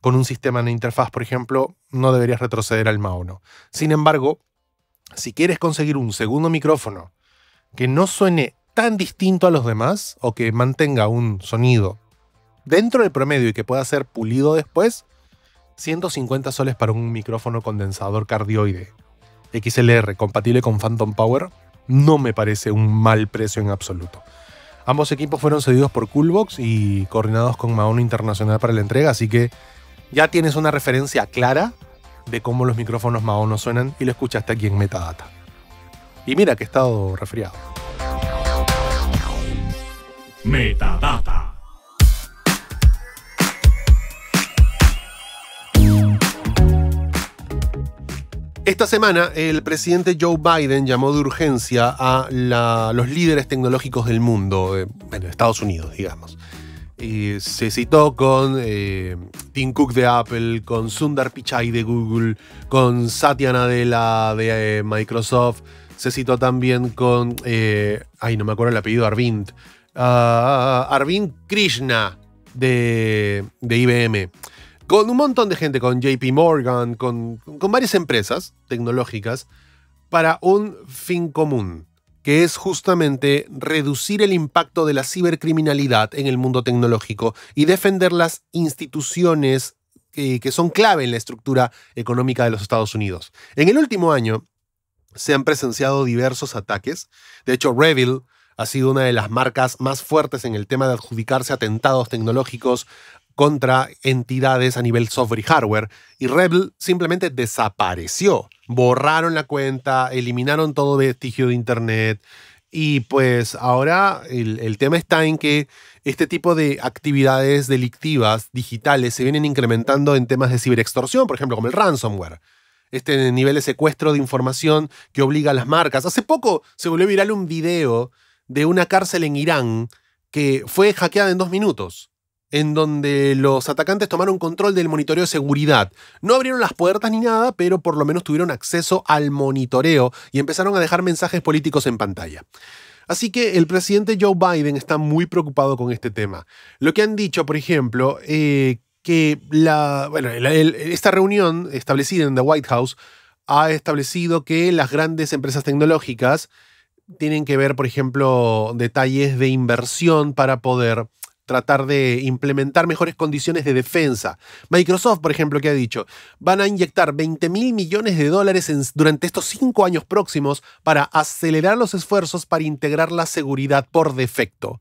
con un sistema de interfaz, por ejemplo, no deberías retroceder al Maono. Sin embargo, si quieres conseguir un segundo micrófono que no suene tan distinto a los demás o que mantenga un sonido dentro del promedio y que pueda ser pulido después, ciento cincuenta soles para un micrófono condensador cardioide X L R compatible con Phantom Power no me parece un mal precio en absoluto. Ambos equipos fueron cedidos por Coolbox y coordinados con Maono Internacional para la entrega, así que ya tienes una referencia clara de cómo los micrófonos Maono suenan y lo escuchaste aquí en Metadata. Y mira que he estado resfriado. Metadata. Esta semana el presidente Joe Biden llamó de urgencia a la, los líderes tecnológicos del mundo, eh, bueno, Estados Unidos, digamos. Y se citó con eh, Tim Cook de Apple, con Sundar Pichai de Google, con Satya Nadella de eh, Microsoft. Se citó también con, eh, ay, no me acuerdo el apellido, Arvind. Uh, Arvind Krishna de, de I B M. Con un montón de gente, con J P Morgan, con, con varias empresas tecnológicas, para un fin común, que es justamente reducir el impacto de la cibercriminalidad en el mundo tecnológico y defender las instituciones que, que son clave en la estructura económica de los Estados Unidos. En el último año se han presenciado diversos ataques. De hecho, Revil ha sido una de las marcas más fuertes en el tema de adjudicarse atentados tecnológicos contra entidades a nivel software y hardware, y Rebel simplemente desapareció. Borraron la cuenta, eliminaron todo vestigio de internet, y pues ahora el, el tema está en que este tipo de actividades delictivas digitales se vienen incrementando en temas de ciberextorsión, por ejemplo, como el ransomware. Este nivel de secuestro de información que obliga a las marcas. Hace poco se volvió viral un video de una cárcel en Irán que fue hackeada en dos minutos. En donde los atacantes tomaron control del monitoreo de seguridad. No abrieron las puertas ni nada, pero por lo menos tuvieron acceso al monitoreo y empezaron a dejar mensajes políticos en pantalla. Así que el presidente Joe Biden está muy preocupado con este tema. Lo que han dicho, por ejemplo, eh, que la, bueno, el, el, esta reunión establecida en The White House ha establecido que las grandes empresas tecnológicas tienen que ver, por ejemplo, detalles de inversión para poder tratar de implementar mejores condiciones de defensa. Microsoft, por ejemplo, que ha dicho, van a inyectar veinte mil millones de dólares en, durante estos cinco años próximos para acelerar los esfuerzos para integrar la seguridad por defecto.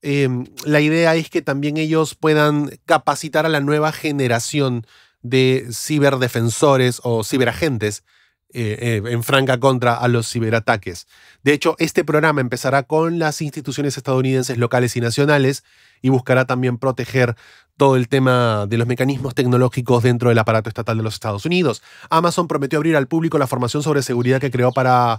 Eh, la idea es que también ellos puedan capacitar a la nueva generación de ciberdefensores o ciberagentes eh, eh, en franca contra a los ciberataques. De hecho, este programa empezará con las instituciones estadounidenses locales y nacionales y buscará también proteger todo el tema de los mecanismos tecnológicos dentro del aparato estatal de los Estados Unidos. Amazon prometió abrir al público la formación sobre seguridad que creó para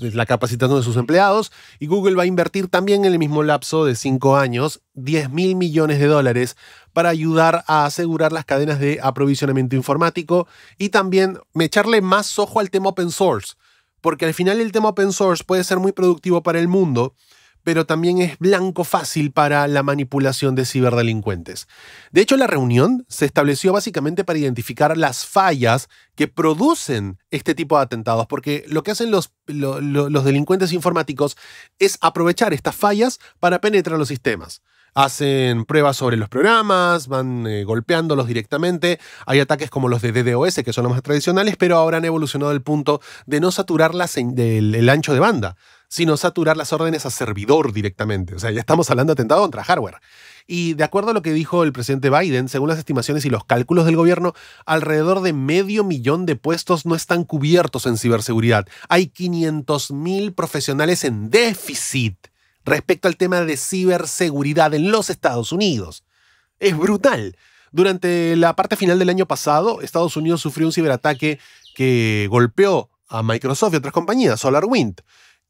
la capacitación de sus empleados, y Google va a invertir también en el mismo lapso de cinco años diez mil millones de dólares para ayudar a asegurar las cadenas de aprovisionamiento informático y también echarle más ojo al tema open source, porque al final el tema open source puede ser muy productivo para el mundo, pero también es blanco fácil para la manipulación de ciberdelincuentes. De hecho, la reunión se estableció básicamente para identificar las fallas que producen este tipo de atentados, porque lo que hacen los, lo, lo, los delincuentes informáticos es aprovechar estas fallas para penetrar los sistemas. Hacen pruebas sobre los programas, van eh, golpeándolos directamente. Hay ataques como los de D dos S, que son los más tradicionales, pero ahora han evolucionado al punto de no saturar la del, el ancho de banda, sino saturar las órdenes a servidor directamente. O sea, ya estamos hablando de atentado contra hardware. Y de acuerdo a lo que dijo el presidente Biden, según las estimaciones y los cálculos del gobierno, alrededor de medio millón de puestos no están cubiertos en ciberseguridad. Hay quinientos mil profesionales en déficit respecto al tema de ciberseguridad en los Estados Unidos. Es brutal. Durante la parte final del año pasado, Estados Unidos sufrió un ciberataque que golpeó a Microsoft y otras compañías, SolarWind.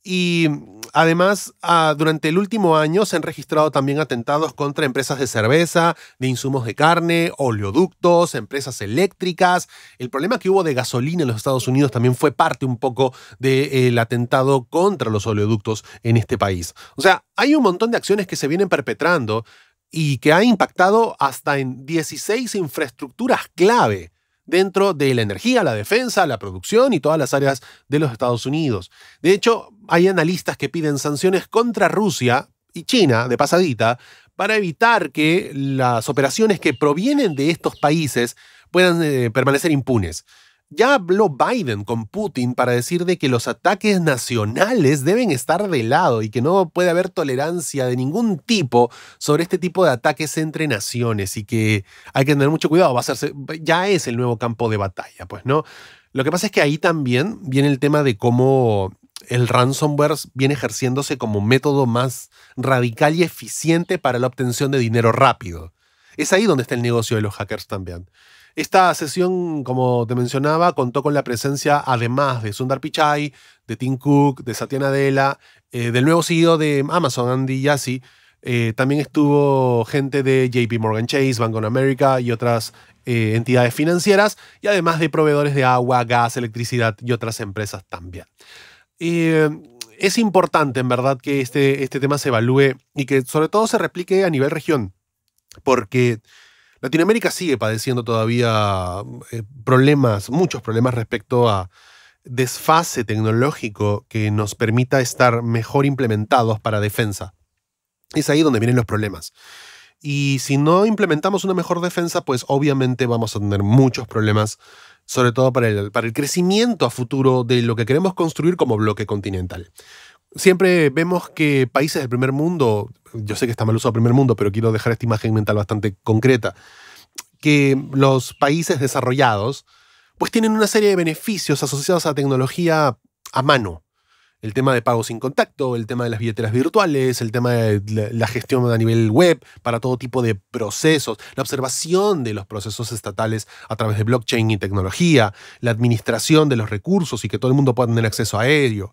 Y además, ah, durante el último año se han registrado también atentados contra empresas de cerveza, de insumos de carne, oleoductos, empresas eléctricas. El problema que hubo de gasolina en los Estados Unidos también fue parte un poco del atentado contra los oleoductos en este país. O sea, hay un montón de acciones que se vienen perpetrando y que ha impactado hasta en dieciséis infraestructuras clave dentro de la energía, la defensa, la producción y todas las áreas de los Estados Unidos. De hecho, hay analistas que piden sanciones contra Rusia y China, de pasadita, para evitar que las operaciones que provienen de estos países puedan eh, permanecer impunes. Ya habló Biden con Putin para decir de que los ataques nacionales deben estar de lado y que no puede haber tolerancia de ningún tipo sobre este tipo de ataques entre naciones y que hay que tener mucho cuidado. Va a hacerse, ya es el nuevo campo de batalla, pues, ¿no? Lo que pasa es que ahí también viene el tema de cómo el ransomware viene ejerciéndose como método más radical y eficiente para la obtención de dinero rápido. Es ahí donde está el negocio de los hackers también. Esta sesión, como te mencionaba, contó con la presencia, además de Sundar Pichai, de Tim Cook, de Satya Nadella, eh, del nuevo C E O de Amazon, Andy Jassy. Eh, también estuvo gente de J P Morgan Chase, Bank of America y otras eh, entidades financieras, y además de proveedores de agua, gas, electricidad y otras empresas también. Eh, es importante, en verdad, que este, este tema se evalúe y que sobre todo se replique a nivel región, porque Latinoamérica sigue padeciendo todavía problemas, muchos problemas respecto a desfase tecnológico que nos permita estar mejor implementados para defensa. Es ahí donde vienen los problemas. Y si no implementamos una mejor defensa, pues obviamente vamos a tener muchos problemas, sobre todo para el, para el crecimiento a futuro de lo que queremos construir como bloque continental. Siempre vemos que países del primer mundo, yo sé que está mal usado primer mundo, pero quiero dejar esta imagen mental bastante concreta, que los países desarrollados pues tienen una serie de beneficios asociados a tecnología a mano. El tema de pagos sin contacto, el tema de las billeteras virtuales, el tema de la gestión a nivel web para todo tipo de procesos, la observación de los procesos estatales a través de blockchain y tecnología, la administración de los recursos y que todo el mundo pueda tener acceso a ello.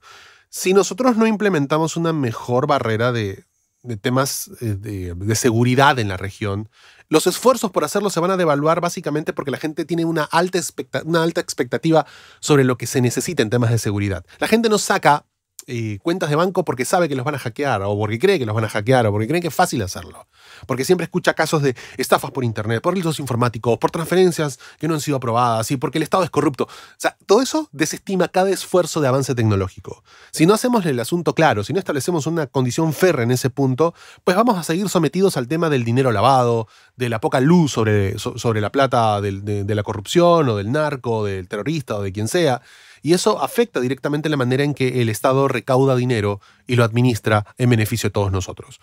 Si nosotros no implementamos una mejor barrera de, de temas de, de seguridad en la región, los esfuerzos por hacerlo se van a devaluar básicamente porque la gente tiene una alta, expecta- una alta expectativa sobre lo que se necesita en temas de seguridad. La gente no saca eh, cuentas de banco porque sabe que los van a hackear, o porque cree que los van a hackear, o porque cree que es fácil hacerlo. Porque siempre escucha casos de estafas por internet, por delitos informáticos, por transferencias que no han sido aprobadas, y porque el Estado es corrupto. O sea, todo eso desestima cada esfuerzo de avance tecnológico. Si no hacemos el asunto claro, si no establecemos una condición férrea en ese punto, pues vamos a seguir sometidos al tema del dinero lavado, de la poca luz sobre, sobre la plata de, de, de la corrupción, o del narco, del terrorista, o de quien sea. Y eso afecta directamente la manera en que el Estado recauda dinero y lo administra en beneficio de todos nosotros.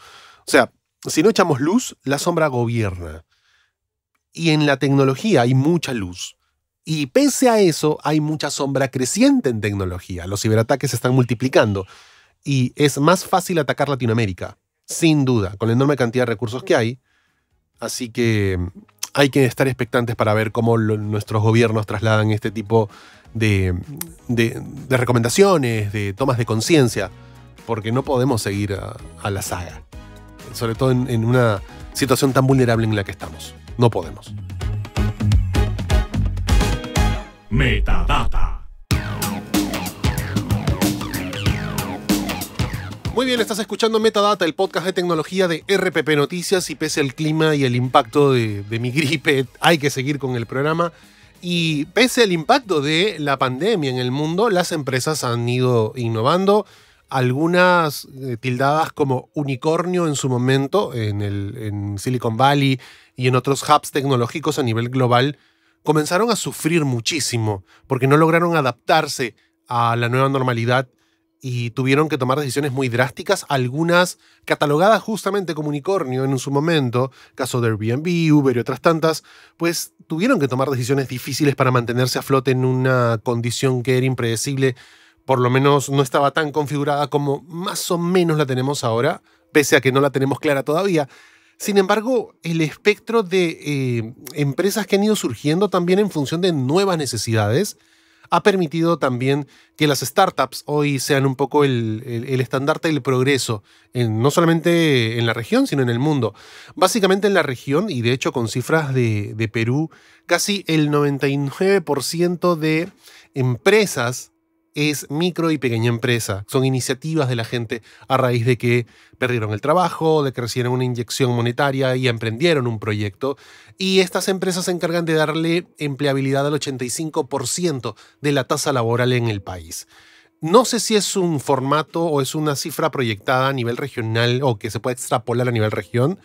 O sea, si no echamos luz, la sombra gobierna. Y en la tecnología hay mucha luz. Y pese a eso, hay mucha sombra creciente en tecnología. Los ciberataques se están multiplicando. Y es más fácil atacar Latinoamérica, sin duda, con la enorme cantidad de recursos que hay. Así que hay que estar expectantes para ver cómo lo, nuestros gobiernos trasladan este tipo de, de, de recomendaciones, de tomas de conciencia, porque no podemos seguir a, a la saga. Sobre todo en, en una situación tan vulnerable en la que estamos. No podemos. Metadata. Muy bien, estás escuchando Metadata, el podcast de tecnología de R P P Noticias, y pese al clima y el impacto de, de mi gripe, hay que seguir con el programa. Y pese al impacto de la pandemia en el mundo, las empresas han ido innovando. Algunas eh, tildadas como unicornio en su momento, en, el, en Silicon Valley y en otros hubs tecnológicos a nivel global, comenzaron a sufrir muchísimo porque no lograron adaptarse a la nueva normalidad y tuvieron que tomar decisiones muy drásticas, algunas catalogadas justamente como unicornio en su momento, caso de Airbnb, Uber y otras tantas, pues tuvieron que tomar decisiones difíciles para mantenerse a flote en una condición que era impredecible. Por lo menos no estaba tan configurada como más o menos la tenemos ahora, pese a que no la tenemos clara todavía. Sin embargo, el espectro de eh, empresas que han ido surgiendo también en función de nuevas necesidades ha permitido también que las startups hoy sean un poco el, el, el estandarte del progreso, en, no solamente en la región, sino en el mundo. Básicamente en la región, y de hecho con cifras de, de Perú, casi el noventa y nueve por ciento de empresas es micro y pequeña empresa. Son iniciativas de la gente a raíz de que perdieron el trabajo, de que recibieron una inyección monetaria y emprendieron un proyecto. Y estas empresas se encargan de darle empleabilidad al ochenta y cinco por ciento de la tasa laboral en el país. No sé si es un formato o es una cifra proyectada a nivel regional o que se puede extrapolar a nivel región,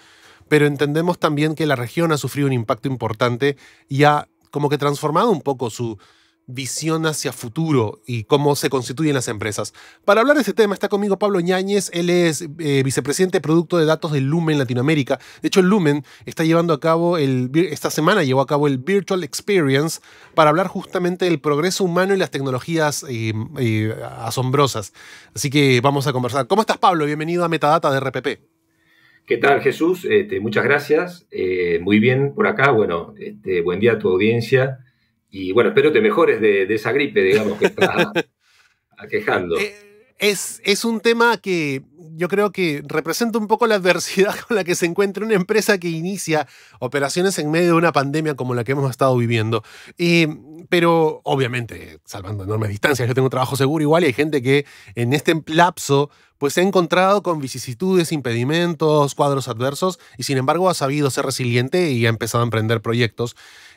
pero entendemos también que la región ha sufrido un impacto importante y ha como que transformado un poco su visión hacia futuro y cómo se constituyen las empresas. Para hablar de este tema está conmigo Pablo Ñáñez. Él es eh, vicepresidente de Producto de Datos de Lumen Latinoamérica. De hecho, Lumen está llevando a cabo, el, esta semana llevó a cabo el Virtual Experience para hablar justamente del progreso humano y las tecnologías eh, eh, asombrosas. Así que vamos a conversar. ¿Cómo estás, Pablo? Bienvenido a Metadata de R P P. ¿Qué tal, Jesús? Este, muchas gracias. Eh, muy bien por acá. Bueno, este, buen día a tu audiencia. Y bueno, espero te mejores de, de esa gripe, digamos, que está aquejando. Es, es un tema que yo creo que representa un poco la adversidad con la que se encuentra una empresa que inicia operaciones en medio de una pandemia como la que hemos estado viviendo. Eh, pero, obviamente, salvando enormes distancias, yo tengo un trabajo seguro igual y hay gente que en este lapso pues se ha encontrado con vicisitudes, impedimentos, cuadros adversos y sin embargo ha sabido ser resiliente y ha empezado a emprender proyectos.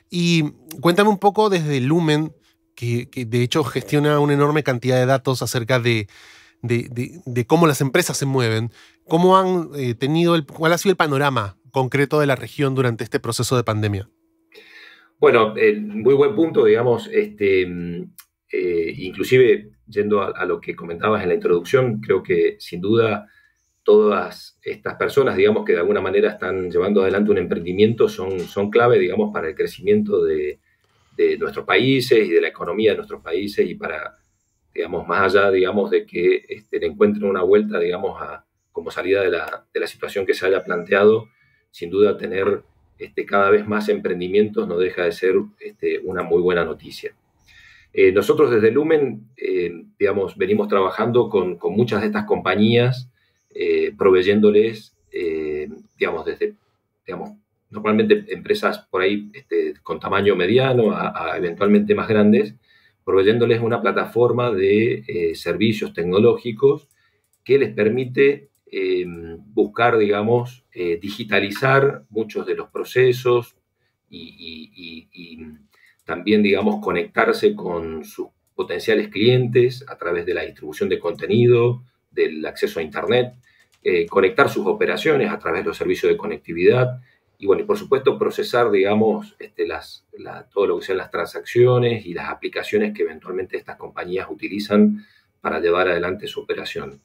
Y cuéntame un poco desde Lumen, que, que de hecho gestiona una enorme cantidad de datos acerca de, de, de, de cómo las empresas se mueven, cómo han eh, tenido el, cuál ha sido el panorama concreto de la región durante este proceso de pandemia. Bueno, eh, muy buen punto, digamos, este, eh, inclusive yendo a, a lo que comentabas en la introducción, creo que sin duda todas estas personas, digamos, que de alguna manera están llevando adelante un emprendimiento son, son clave, digamos, para el crecimiento de, de nuestros países y de la economía de nuestros países y para, digamos, más allá, digamos, de que este, le encuentren una vuelta, digamos, a, como salida de la, de la situación que se haya planteado, sin duda tener este, cada vez más emprendimientos no deja de ser este, una muy buena noticia. Eh, nosotros desde Lumen, eh, digamos, venimos trabajando con, con muchas de estas compañías Eh, proveyéndoles, eh, digamos, desde, digamos, normalmente empresas por ahí este, con tamaño mediano a, a eventualmente más grandes, proveyéndoles una plataforma de eh, servicios tecnológicos que les permite eh, buscar, digamos, eh, digitalizar muchos de los procesos y, y, y, y también, digamos, conectarse con sus potenciales clientes a través de la distribución de contenido, del acceso a Internet, eh, conectar sus operaciones a través de los servicios de conectividad y, bueno, y por supuesto, procesar, digamos, este, las, la, todo lo que sean las transacciones y las aplicaciones que eventualmente estas compañías utilizan para llevar adelante su operación.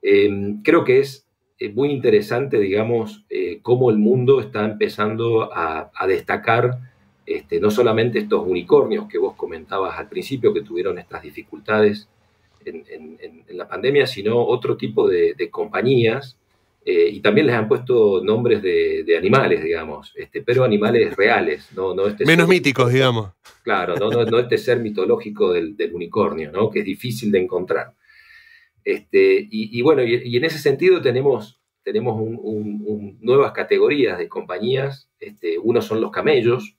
Eh, creo que es eh, muy interesante, digamos, eh, cómo el mundo está empezando a, a destacar este, no solamente estos unicornios que vos comentabas al principio, que tuvieron estas dificultades en, en, en la pandemia, sino otro tipo de, de compañías, eh, y también les han puesto nombres de, de animales, digamos, este, pero animales reales, no, no este menos ser, míticos, digamos. Claro, no, no, no este ser mitológico del, del unicornio, ¿no? Que es difícil de encontrar. Este, y, y bueno, y, y en ese sentido tenemos, tenemos un, un, un nuevas categorías de compañías. Este, uno son los camellos,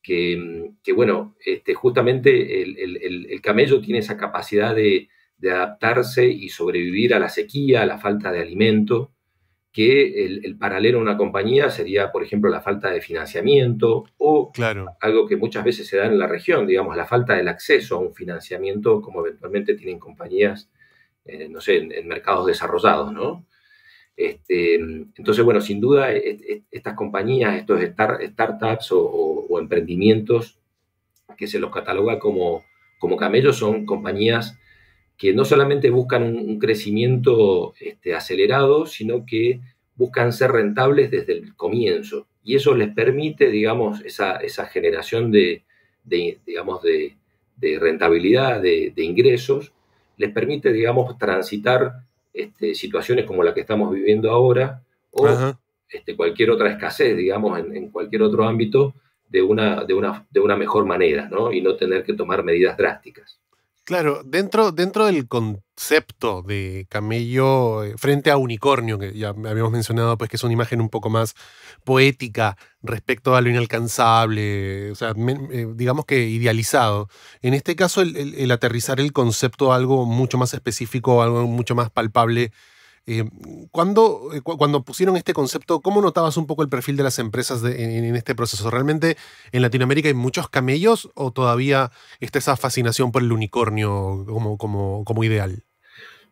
que, que bueno, este, justamente el, el, el camello tiene esa capacidad de, de adaptarse y sobrevivir a la sequía, a la falta de alimento, que el, el paralelo a una compañía sería, por ejemplo, la falta de financiamiento o claro, algo que muchas veces se da en la región, digamos, la falta del acceso a un financiamiento como eventualmente tienen compañías Eh, no sé, en, en mercados desarrollados, ¿no? Este, entonces, bueno, sin duda, et, et, estas compañías, estos start, startups o, o, o emprendimientos que se los cataloga como, como camellos, son compañías que no solamente buscan un, un crecimiento este, acelerado, sino que buscan ser rentables desde el comienzo. Y eso les permite, digamos, esa, esa generación de, de, digamos, de, de rentabilidad, de, de ingresos, les permite, digamos, transitar este, situaciones como la que estamos viviendo ahora o este, cualquier otra escasez, digamos, en, en cualquier otro ámbito de una, de, una, de una mejor manera, ¿no? Y no tener que tomar medidas drásticas. Claro, dentro, dentro del concepto de camello frente a unicornio, que ya habíamos mencionado, pues que es una imagen un poco más poética respecto a lo inalcanzable, o sea, digamos que idealizado. En este caso, el, el, el aterrizar el concepto a algo mucho más específico, algo mucho más palpable. Eh, cuando, cuando pusieron este concepto, ¿cómo notabas un poco el perfil de las empresas de, en, en este proceso? ¿Realmente en Latinoamérica hay muchos camellos o todavía está esa fascinación por el unicornio como, como, como ideal?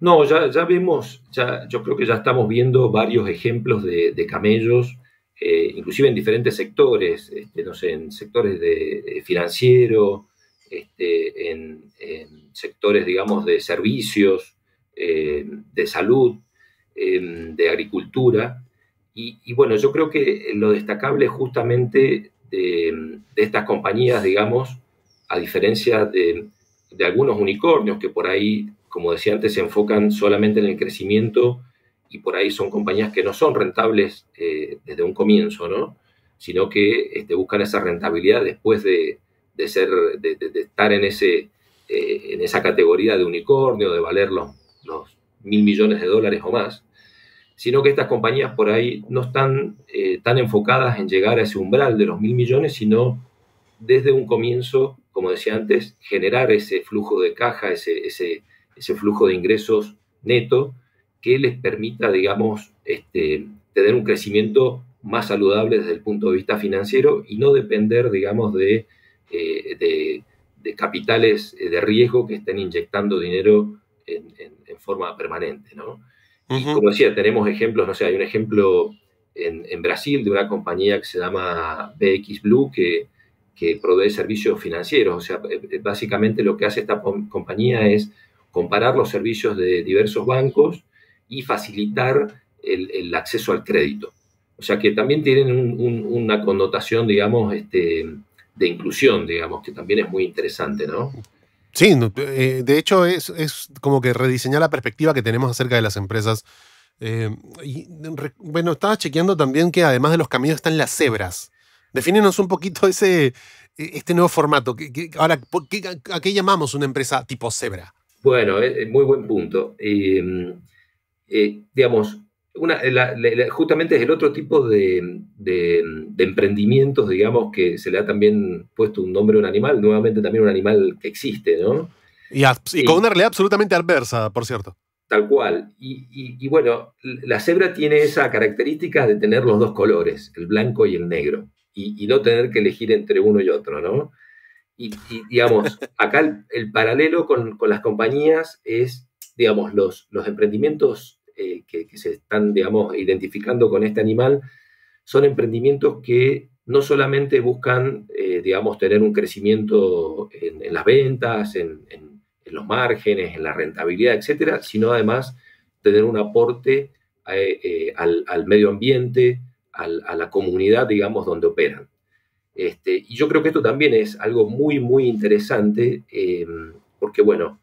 No, ya, ya vimos, ya, yo creo que ya estamos viendo varios ejemplos de, de camellos, eh, inclusive en diferentes sectores, este, no sé, en sectores de, de financiero, este, en, en sectores, digamos, de servicios, eh, de salud, de agricultura y, y bueno, yo creo que lo destacable justamente de, de estas compañías, digamos, a diferencia de, de algunos unicornios que por ahí, como decía antes, se enfocan solamente en el crecimiento y por ahí son compañías que no son rentables eh, desde un comienzo, ¿no? Sino que este, buscan esa rentabilidad después de, de, ser, de, de, de estar en, ese, eh, en esa categoría de unicornio, de valer los, los mil millones de dólares o más, sino que estas compañías por ahí no están eh, tan enfocadas en llegar a ese umbral de los mil millones, sino desde un comienzo, como decía antes, generar ese flujo de caja, ese, ese, ese flujo de ingresos neto que les permita, digamos, este, tener un crecimiento más saludable desde el punto de vista financiero y no depender, digamos, de, eh, de, de capitales de riesgo que estén inyectando dinero En, en, en forma permanente, ¿no? Uh-huh. Y como decía, tenemos ejemplos, no sé, hay un ejemplo en, en Brasil de una compañía que se llama B X Blue que, que provee servicios financieros. O sea, básicamente lo que hace esta compañía es comparar los servicios de diversos bancos y facilitar el, el acceso al crédito. O sea, que también tienen un, un, una connotación, digamos, este, de inclusión, digamos, que también es muy interesante, ¿no? Sí, de hecho es, es como que rediseñar la perspectiva que tenemos acerca de las empresas. Eh, y, re, bueno, estaba chequeando también que además de los camellos están las cebras. Defínenos un poquito ese, este nuevo formato. Que, que, ahora, ¿por qué, a, ¿a qué llamamos una empresa tipo cebra? Bueno, eh, muy buen punto. Eh, eh, digamos, Una, la, la, justamente es el otro tipo de, de, de emprendimientos, digamos, que se le ha también puesto un nombre a un animal, nuevamente también un animal que existe, ¿no? Y, y con y, una realidad absolutamente adversa, por cierto. Tal cual. Y, y, y bueno, la cebra tiene esa característica de tener los dos colores, el blanco y el negro, y, y no tener que elegir entre uno y otro, ¿no? Y, y digamos, acá el, el paralelo con, con las compañías es, digamos, los, los emprendimientos Eh, que, que se están, digamos, identificando con este animal, son emprendimientos que no solamente buscan, eh, digamos, tener un crecimiento en, en las ventas, en, en, en los márgenes, en la rentabilidad, etcétera, sino además tener un aporte eh, eh, al, al medio ambiente, al, a la comunidad, digamos, donde operan. Este, y yo creo que esto también es algo muy, muy interesante, eh, porque, bueno,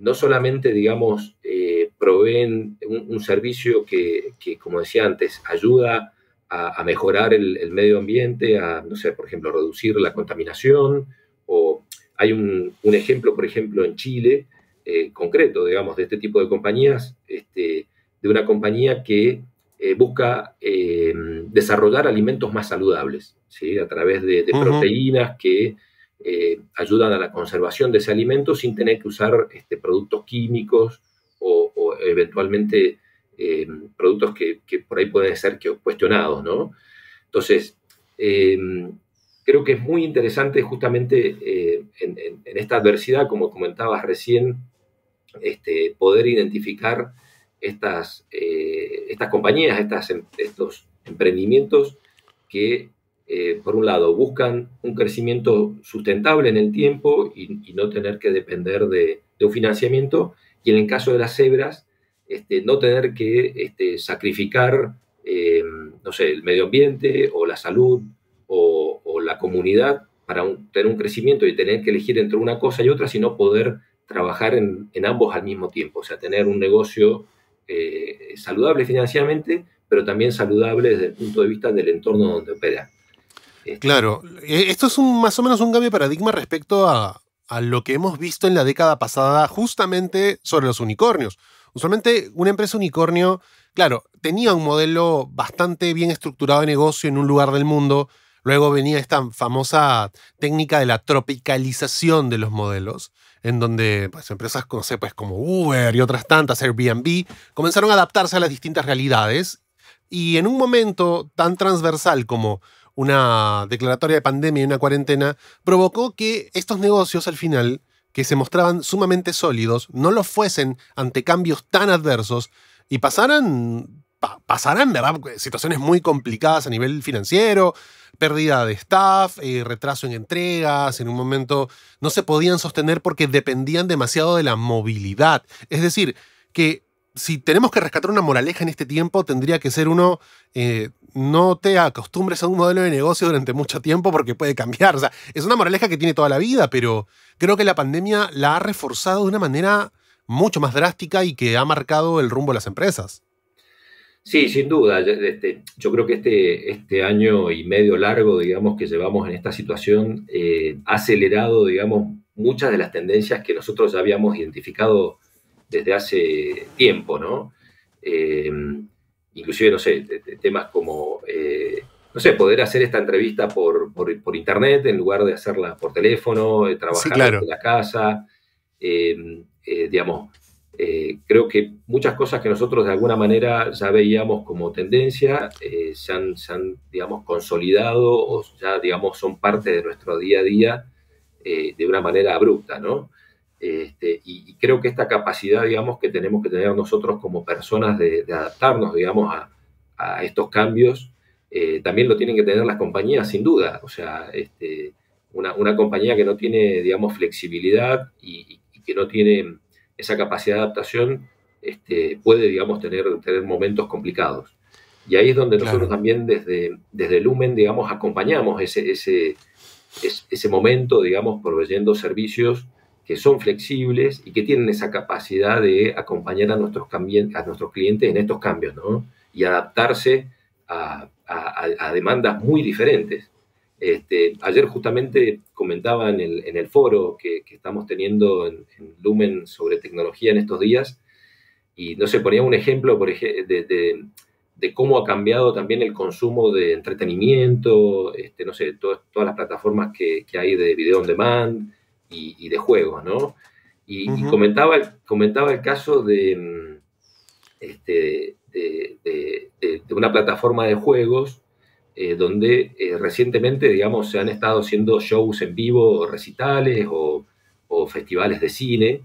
no solamente, digamos, eh, proveen un, un servicio que, que, como decía antes, ayuda a, a mejorar el, el medio ambiente, a, no sé, por ejemplo, reducir la contaminación, o hay un, un ejemplo, por ejemplo, en Chile, eh, concreto, digamos, de este tipo de compañías, este, de una compañía que eh, busca eh, desarrollar alimentos más saludables, ¿sí? A través de, de Uh-huh. proteínas que... Eh, ayudan a la conservación de ese alimento sin tener que usar este, productos químicos o, o eventualmente eh, productos que, que por ahí pueden ser que cuestionados, ¿no? Entonces, eh, creo que es muy interesante justamente eh, en, en, en esta adversidad, como comentabas recién, este, poder identificar estas, eh, estas compañías, estas, estos emprendimientos que... Eh, por un lado, buscan un crecimiento sustentable en el tiempo y, y no tener que depender de, de un financiamiento. Y en el caso de las cebras, este, no tener que este, sacrificar, eh, no sé, el medio ambiente o la salud o, o la comunidad para un, tener un crecimiento y tener que elegir entre una cosa y otra, sino poder trabajar en, en ambos al mismo tiempo. O sea, tener un negocio eh, saludable financieramente, pero también saludable desde el punto de vista del entorno donde opera. Claro, esto es un, más o menos un cambio de paradigma respecto a, a lo que hemos visto en la década pasada justamente sobre los unicornios. Usualmente una empresa unicornio, claro, tenía un modelo bastante bien estructurado de negocio en un lugar del mundo, luego venía esta famosa técnica de la tropicalización de los modelos, en donde pues, empresas no sé, pues, como Uber y otras tantas, Airbnb, comenzaron a adaptarse a las distintas realidades y en un momento tan transversal como una declaratoria de pandemia y una cuarentena, provocó que estos negocios al final, que se mostraban sumamente sólidos, no lo fuesen ante cambios tan adversos y pasaran, pa pasaran ¿verdad? situaciones muy complicadas a nivel financiero, pérdida de staff, eh, retraso en entregas, en un momento no se podían sostener porque dependían demasiado de la movilidad. Es decir, que si tenemos que rescatar una moraleja en este tiempo, tendría que ser uno... Eh, no te acostumbres a un modelo de negocio durante mucho tiempo porque puede cambiar. O sea, es una moraleja que tiene toda la vida, pero creo que la pandemia la ha reforzado de una manera mucho más drástica y que ha marcado el rumbo de las empresas. Sí, sin duda. Este, yo creo que este, este año y medio largo, digamos, que llevamos en esta situación, eh, ha acelerado, digamos, muchas de las tendencias que nosotros ya habíamos identificado desde hace tiempo, ¿no? Eh, Inclusive, no sé, temas como, eh, no sé, poder hacer esta entrevista por, por, por internet en lugar de hacerla por teléfono, trabajar sí, claro. en la casa. Eh, eh, digamos, eh, creo que muchas cosas que nosotros de alguna manera ya veíamos como tendencia eh, se, han, se han, digamos, consolidado o ya, digamos, son parte de nuestro día a día eh, de una manera abrupta, ¿no? Este, y, y creo que esta capacidad, digamos, que tenemos que tener nosotros como personas de, de adaptarnos, digamos, a, a estos cambios, eh, también lo tienen que tener las compañías, sin duda. O sea, este, una, una compañía que no tiene, digamos, flexibilidad y, y que no tiene esa capacidad de adaptación, este, puede, digamos, tener, tener momentos complicados. Y ahí es donde [S2] Claro. [S1] Nosotros también desde, desde Lumen, digamos, acompañamos ese, ese, ese, ese momento, digamos, proveyendo servicios que son flexibles y que tienen esa capacidad de acompañar a nuestros, a nuestros clientes en estos cambios, ¿no? Y adaptarse a, a, a demandas muy diferentes. Este, ayer justamente comentaba en el, en el foro que, que estamos teniendo en, en Lumen sobre tecnología en estos días Y no sé, ponía un ejemplo por ej de, de, de cómo ha cambiado también el consumo de entretenimiento, este, no sé, to todas las plataformas que, que hay de video on demand y, y de juegos, ¿no? Y, uh-huh. y comentaba, el, comentaba el caso de, este, de, de, de, de una plataforma de juegos eh, donde eh, recientemente, digamos, se han estado haciendo shows en vivo, recitales o, o festivales de cine.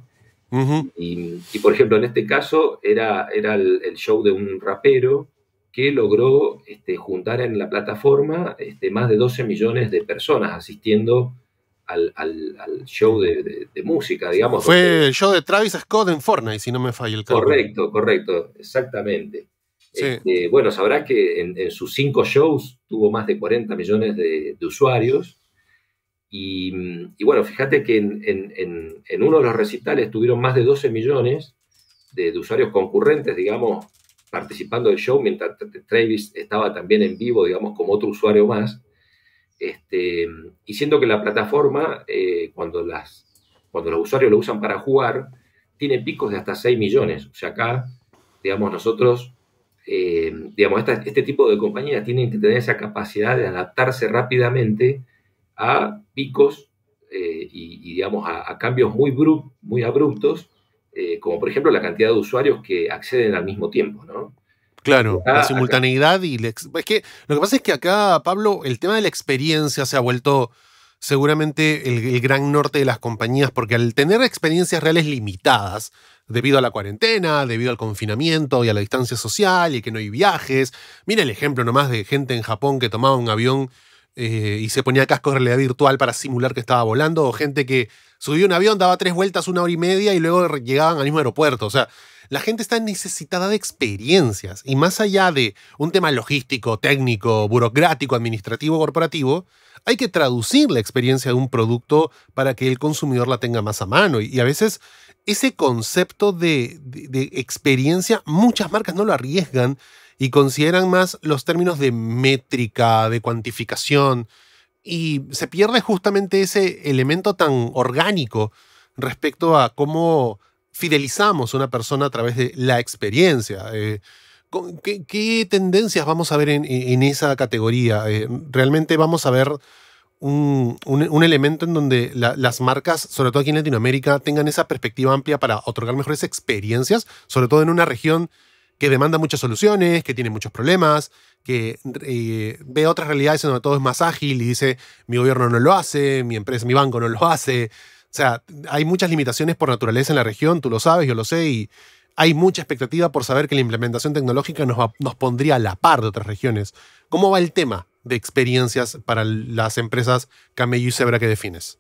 Uh-huh. y, y, por ejemplo, en este caso era, era el, el show de un rapero que logró este, juntar en la plataforma este, más de doce millones de personas asistiendo al, al, al show de, de, de música, digamos. Fue donde... el show de Travis Scott en Fortnite, si no me falla el cálculo. Correcto, correcto, exactamente. Sí. Este, bueno, sabrás que en, en sus cinco shows tuvo más de cuarenta millones de, de usuarios. Y, y bueno, fíjate que en, en, en, en uno de los recitales tuvieron más de doce millones de, de usuarios concurrentes, digamos, participando del show, mientras Travis estaba también en vivo, digamos, como otro usuario más. Este, y siendo que la plataforma, eh, cuando, las, cuando los usuarios lo usan para jugar, tiene picos de hasta seis millones. O sea, acá, digamos, nosotros, eh, digamos, esta, este tipo de compañías tienen que tener esa capacidad de adaptarse rápidamente a picos eh, y, y, digamos, a, a cambios muy, bru muy abruptos, eh, como por ejemplo la cantidad de usuarios que acceden al mismo tiempo, ¿no? Claro, acá, la simultaneidad acá. y... La ex es que lo que pasa es que acá, Pablo, el tema de la experiencia se ha vuelto seguramente el, el gran norte de las compañías, porque al tener experiencias reales limitadas, debido a la cuarentena, debido al confinamiento y a la distancia social y que no hay viajes, mira el ejemplo nomás de gente en Japón que tomaba un avión Eh, y se ponía casco de realidad virtual para simular que estaba volando, o gente que subía un avión, daba tres vueltas una hora y media y luego llegaban al mismo aeropuerto. O sea, la gente está necesitada de experiencias, y más allá de un tema logístico, técnico, burocrático, administrativo, corporativo, hay que traducir la experiencia de un producto para que el consumidor la tenga más a mano, y, y a veces ese concepto de, de, de experiencia muchas marcas no lo arriesgan y consideran más los términos de métrica, de cuantificación, y se pierde justamente ese elemento tan orgánico respecto a cómo fidelizamos a una persona a través de la experiencia. Eh, ¿qué, qué tendencias vamos a ver en, en esa categoría? Eh, realmente vamos a ver un, un, un elemento en donde la, las marcas, sobre todo aquí en Latinoamérica, tengan esa perspectiva amplia para otorgar mejores experiencias, sobre todo en una región que demanda muchas soluciones, que tiene muchos problemas, que eh, ve otras realidades donde todo es más ágil y dice, mi gobierno no lo hace, mi empresa, mi banco no lo hace. O sea, hay muchas limitaciones por naturaleza en la región, tú lo sabes, yo lo sé, y hay mucha expectativa por saber que la implementación tecnológica nos, va, nos pondría a la par de otras regiones. ¿Cómo va el tema de experiencias para las empresas Camello y Zebra que defines?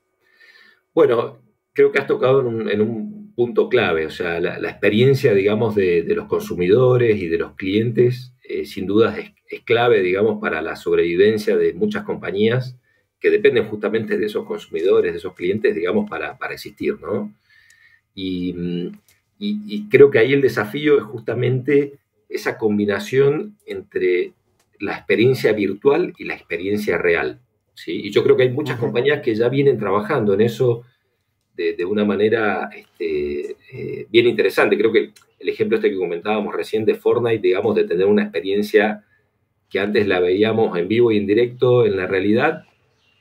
Bueno, creo que has tocado en un, en un punto clave, o sea, la, la experiencia, digamos, de, de los consumidores y de los clientes, eh, sin duda es, es clave, digamos, para la sobrevivencia de muchas compañías que dependen justamente de esos consumidores, de esos clientes, digamos, para, para existir, ¿no? Y, y, y creo que ahí el desafío es justamente esa combinación entre la experiencia virtual y la experiencia real, ¿sí? Y yo creo que hay muchas compañías que ya vienen trabajando en eso De, de una manera este, eh, bien interesante. Creo que el ejemplo este que comentábamos recién de Fortnite, digamos, de tener una experiencia que antes la veíamos en vivo y en directo en la realidad,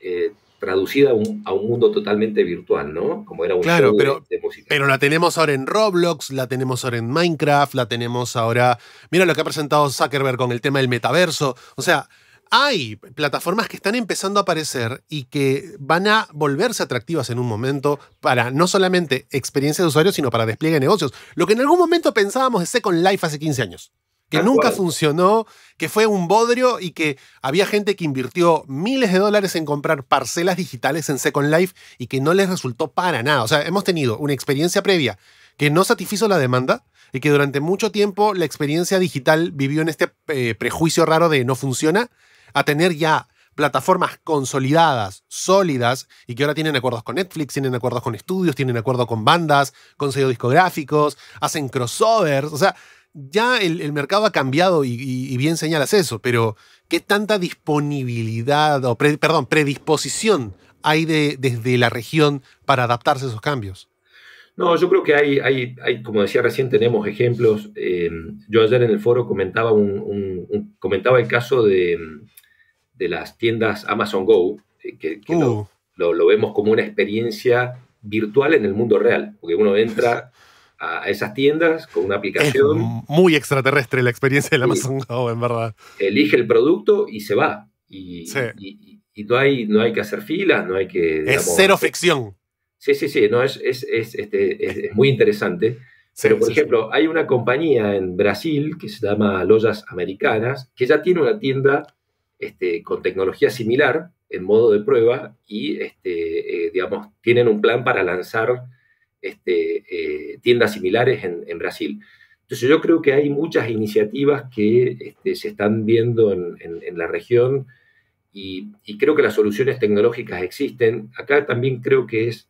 eh, traducida a un, a un mundo totalmente virtual, ¿no? Como era un claro, show pero, de, de música. Pero la tenemos ahora en Roblox, la tenemos ahora en Minecraft, la tenemos ahora... Mira lo que ha presentado Zuckerberg con el tema del metaverso. O sea, hay plataformas que están empezando a aparecer y que van a volverse atractivas en un momento para no solamente experiencia de usuario, sino para despliegue de negocios. Lo que en algún momento pensábamos de Second Life hace quince años, que Tal nunca cual. funcionó, que fue un bodrio y que había gente que invirtió miles de dólares en comprar parcelas digitales en Second Life y que no les resultó para nada. O sea, hemos tenido una experiencia previa que no satisfizo la demanda y que durante mucho tiempo la experiencia digital vivió en este eh, prejuicio raro de no funciona, a tener ya plataformas consolidadas, sólidas, y que ahora tienen acuerdos con Netflix, tienen acuerdos con estudios, tienen acuerdos con bandas, con sellos discográficos, hacen crossovers. O sea, ya el, el mercado ha cambiado y, y, y bien señalas eso, pero ¿qué tanta disponibilidad, o pre, perdón, predisposición hay de, desde la región para adaptarse a esos cambios? No, yo creo que hay, hay, hay como decía recién, tenemos ejemplos. Eh, yo ayer en el foro comentaba, un, un, un, comentaba el caso de, de las tiendas Amazon Go, eh, que, que uh. lo, lo, lo vemos como una experiencia virtual en el mundo real, porque uno entra a esas tiendas con una aplicación. Es muy extraterrestre la experiencia del Amazon Go, en verdad. Elige el producto y se va. Y, sí. y, y no, hay, no hay que hacer filas, no hay que... Digamos, es cero ficción. Sí, sí, sí, no, es, es, es, este, es, es muy interesante. Sí, pero, por sí, ejemplo, sí. hay una compañía en Brasil que se llama Lojas Americanas, que ya tiene una tienda este, con tecnología similar, en modo de prueba, y, este, eh, digamos, tienen un plan para lanzar este, eh, tiendas similares en, en Brasil. Entonces, yo creo que hay muchas iniciativas que este, se están viendo en, en, en la región, y, y creo que las soluciones tecnológicas existen. Acá también creo que es,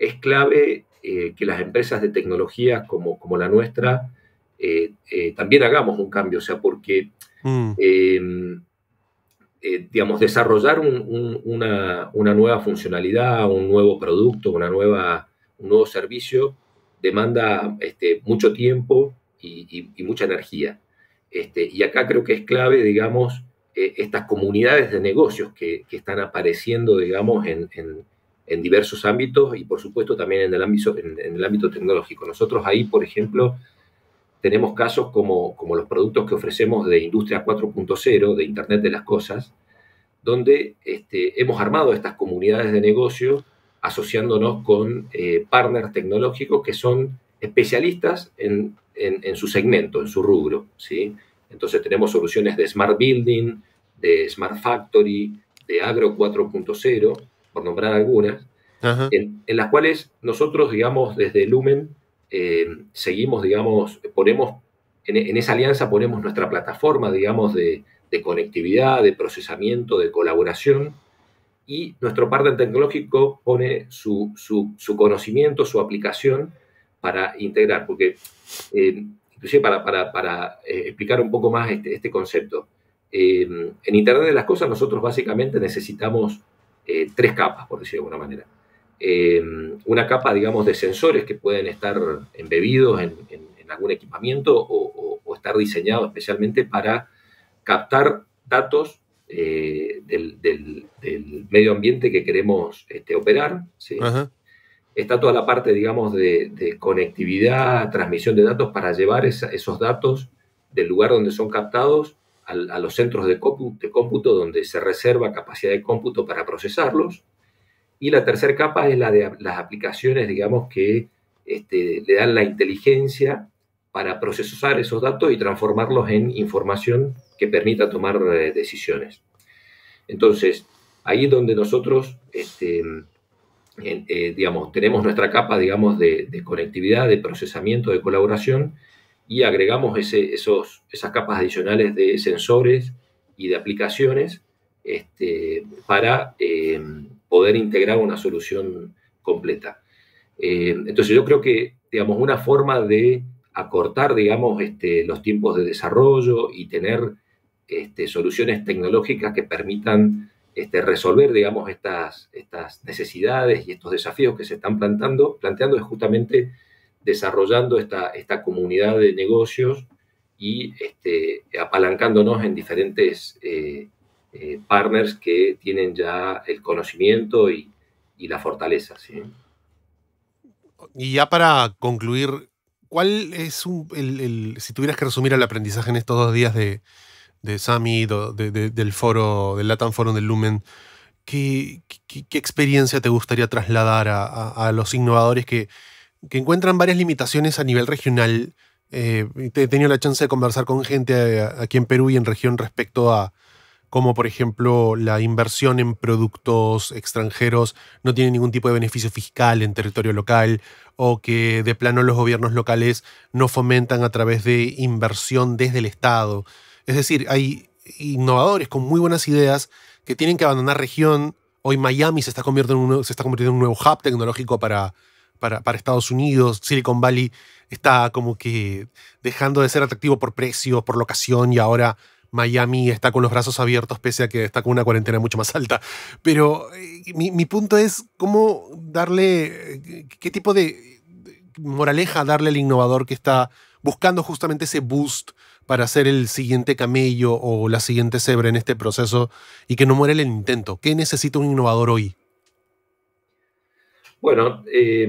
es clave eh, que las empresas de tecnología como, como la nuestra eh, eh, también hagamos un cambio, o sea, porque... Mm. Eh, Eh, digamos, desarrollar un, un, una, una nueva funcionalidad, un nuevo producto, una nueva, un nuevo servicio, demanda este, mucho tiempo y, y, y mucha energía. Este, y acá creo que es clave, digamos, eh, estas comunidades de negocios que, que están apareciendo, digamos, en, en, en diversos ámbitos y, por supuesto, también en el ámbito, en, en el ámbito tecnológico. Nosotros ahí, por ejemplo, tenemos casos como, como los productos que ofrecemos de Industria cuatro punto cero, de Internet de las Cosas, donde este, hemos armado estas comunidades de negocio asociándonos con eh, partners tecnológicos que son especialistas en, en, en su segmento, en su rubro, ¿sí? Entonces tenemos soluciones de Smart Building, de Smart Factory, de Agro cuatro punto cero, por nombrar algunas, Ajá. En, en las cuales nosotros, digamos, desde Lumen, Eh, seguimos, digamos, ponemos, en, en esa alianza ponemos nuestra plataforma, digamos, de, de conectividad, de procesamiento, de colaboración, y nuestro partner tecnológico pone su, su, su conocimiento, su aplicación para integrar, porque, eh, inclusive para, para, para eh, explicar un poco más este, este concepto, eh, en Internet de las Cosas nosotros básicamente necesitamos eh, tres capas, por decirlo de alguna manera. Eh, una capa, digamos, de sensores que pueden estar embebidos en, en, en algún equipamiento o, o, o estar diseñados especialmente para captar datos eh, del, del, del medio ambiente que queremos este, operar, ¿sí? Ajá. Está toda la parte, digamos, de, de conectividad, transmisión de datos para llevar esa, esos datos del lugar donde son captados a, a los centros de cómputo, de cómputo donde se reserva capacidad de cómputo para procesarlos. Y la tercera capa es la de las aplicaciones, digamos, que este, le dan la inteligencia para procesar esos datos y transformarlos en información que permita tomar eh, decisiones. Entonces, ahí es donde nosotros, este, en, eh, digamos, tenemos nuestra capa, digamos, de, de conectividad, de procesamiento, de colaboración, y agregamos ese, esos, esas capas adicionales de sensores y de aplicaciones este, para... Eh, poder integrar una solución completa. Eh, entonces, yo creo que, digamos, una forma de acortar, digamos, este, los tiempos de desarrollo y tener este, soluciones tecnológicas que permitan este, resolver, digamos, estas, estas necesidades y estos desafíos que se están planteando, planteando es justamente desarrollando esta, esta comunidad de negocios y este, apalancándonos en diferentes eh, Eh, partners que tienen ya el conocimiento y, y la fortaleza, ¿sí? Y ya para concluir, ¿cuál es un, el, el, si tuvieras que resumir el aprendizaje en estos dos días de, de Summit, de, de, del foro, del Latam Forum del Lumen, ¿qué, qué, qué experiencia te gustaría trasladar a, a, a los innovadores que, que encuentran varias limitaciones a nivel regional? Eh, he tenido la chance de conversar con gente aquí en Perú y en región respecto a como por ejemplo la inversión en productos extranjeros no tiene ningún tipo de beneficio fiscal en territorio local, o que de plano los gobiernos locales no fomentan a través de inversión desde el Estado. Es decir, hay innovadores con muy buenas ideas que tienen que abandonar región. Hoy Miami se está convirtiendo en un, se está convirtiendo en un nuevo hub tecnológico para, para, para Estados Unidos. Silicon Valley está como que dejando de ser atractivo por precios, por locación, y ahora... Miami está con los brazos abiertos pese a que está con una cuarentena mucho más alta. Pero eh, mi, mi punto es cómo darle, eh, qué tipo de, de moraleja darle al innovador que está buscando justamente ese boost para hacer el siguiente camello o la siguiente cebra en este proceso y que no muera el intento? ¿Qué necesita un innovador hoy? Bueno, eh,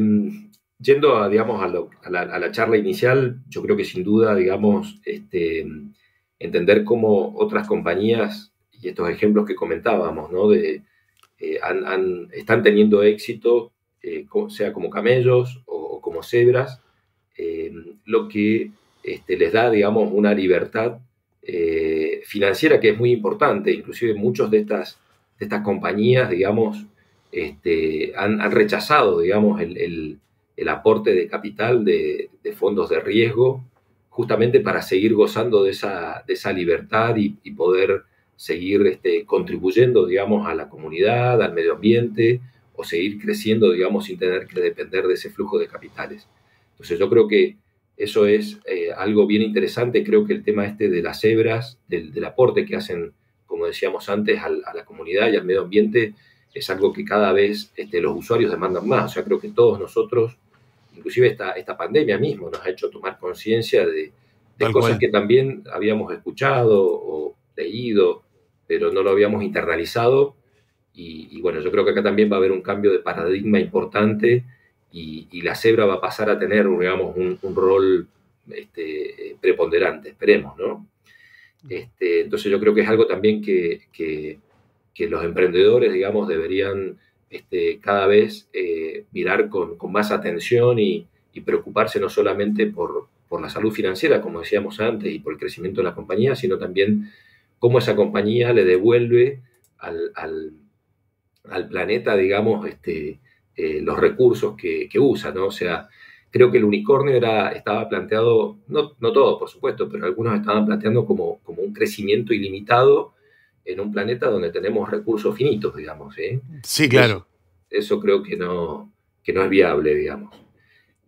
yendo a, digamos, a, lo, a, la, a la charla inicial, yo creo que sin duda, digamos, este, entender cómo otras compañías y estos ejemplos que comentábamos, ¿no? De, eh, han, han, están teniendo éxito, eh, sea como camellos o, o como cebras, eh, lo que este, les da, digamos, una libertad eh, financiera que es muy importante. Inclusive muchos de estas, de estas compañías, digamos, Este, han, han rechazado, digamos, el, el, el aporte de capital de, de fondos de riesgo justamente para seguir gozando de esa, de esa libertad y, y poder seguir este, contribuyendo, digamos, a la comunidad, al medio ambiente o seguir creciendo, digamos, sin tener que depender de ese flujo de capitales. Entonces, yo creo que eso es eh, algo bien interesante. Creo que el tema este de las cebras, del, del aporte que hacen, como decíamos antes, al, a la comunidad y al medio ambiente, es algo que cada vez este, los usuarios demandan más. O sea, creo que todos nosotros, inclusive esta, esta pandemia mismo, nos ha hecho tomar conciencia de, de cosas cual. que también habíamos escuchado o leído, pero no lo habíamos internalizado. Y, y bueno, yo creo que acá también va a haber un cambio de paradigma importante y, y la cebra va a pasar a tener, digamos, un, un rol este, preponderante, esperemos, ¿no? Este, entonces yo creo que es algo también que... que que los emprendedores, digamos, deberían este, cada vez eh, mirar con, con más atención y, y preocuparse no solamente por, por la salud financiera, como decíamos antes, y por el crecimiento de la compañía, sino también cómo esa compañía le devuelve al, al, al planeta, digamos, este, eh, los recursos que, que usa, ¿no? O sea, creo que el unicornio era, estaba planteado, no, no todo, por supuesto, pero algunos estaban planteando como, como un crecimiento ilimitado en un planeta donde tenemos recursos finitos, digamos, ¿eh? Sí, claro. Eso, eso creo que no, que no es viable, digamos.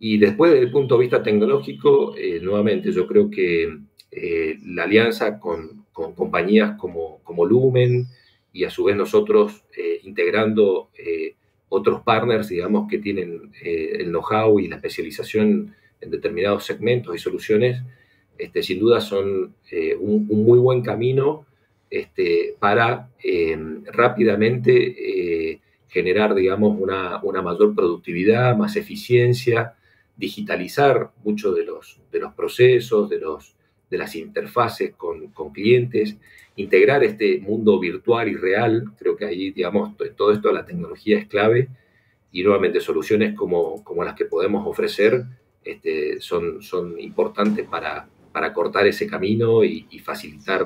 Y después, desde el punto de vista tecnológico, eh, nuevamente, yo creo que eh, la alianza con, con compañías como, como Lumen y a su vez nosotros eh, integrando eh, otros partners, digamos, que tienen eh, el know-how y la especialización en determinados segmentos y soluciones, este, sin duda son eh, un, un muy buen camino Este, para eh, rápidamente eh, generar, digamos, una, una mayor productividad, más eficiencia, digitalizar muchos de los, de los procesos, de, los, de las interfaces con, con clientes, integrar este mundo virtual y real. Creo que ahí, digamos, todo esto de la tecnología es clave y nuevamente soluciones como, como las que podemos ofrecer este, son, son importantes para, para cortar ese camino y, y facilitar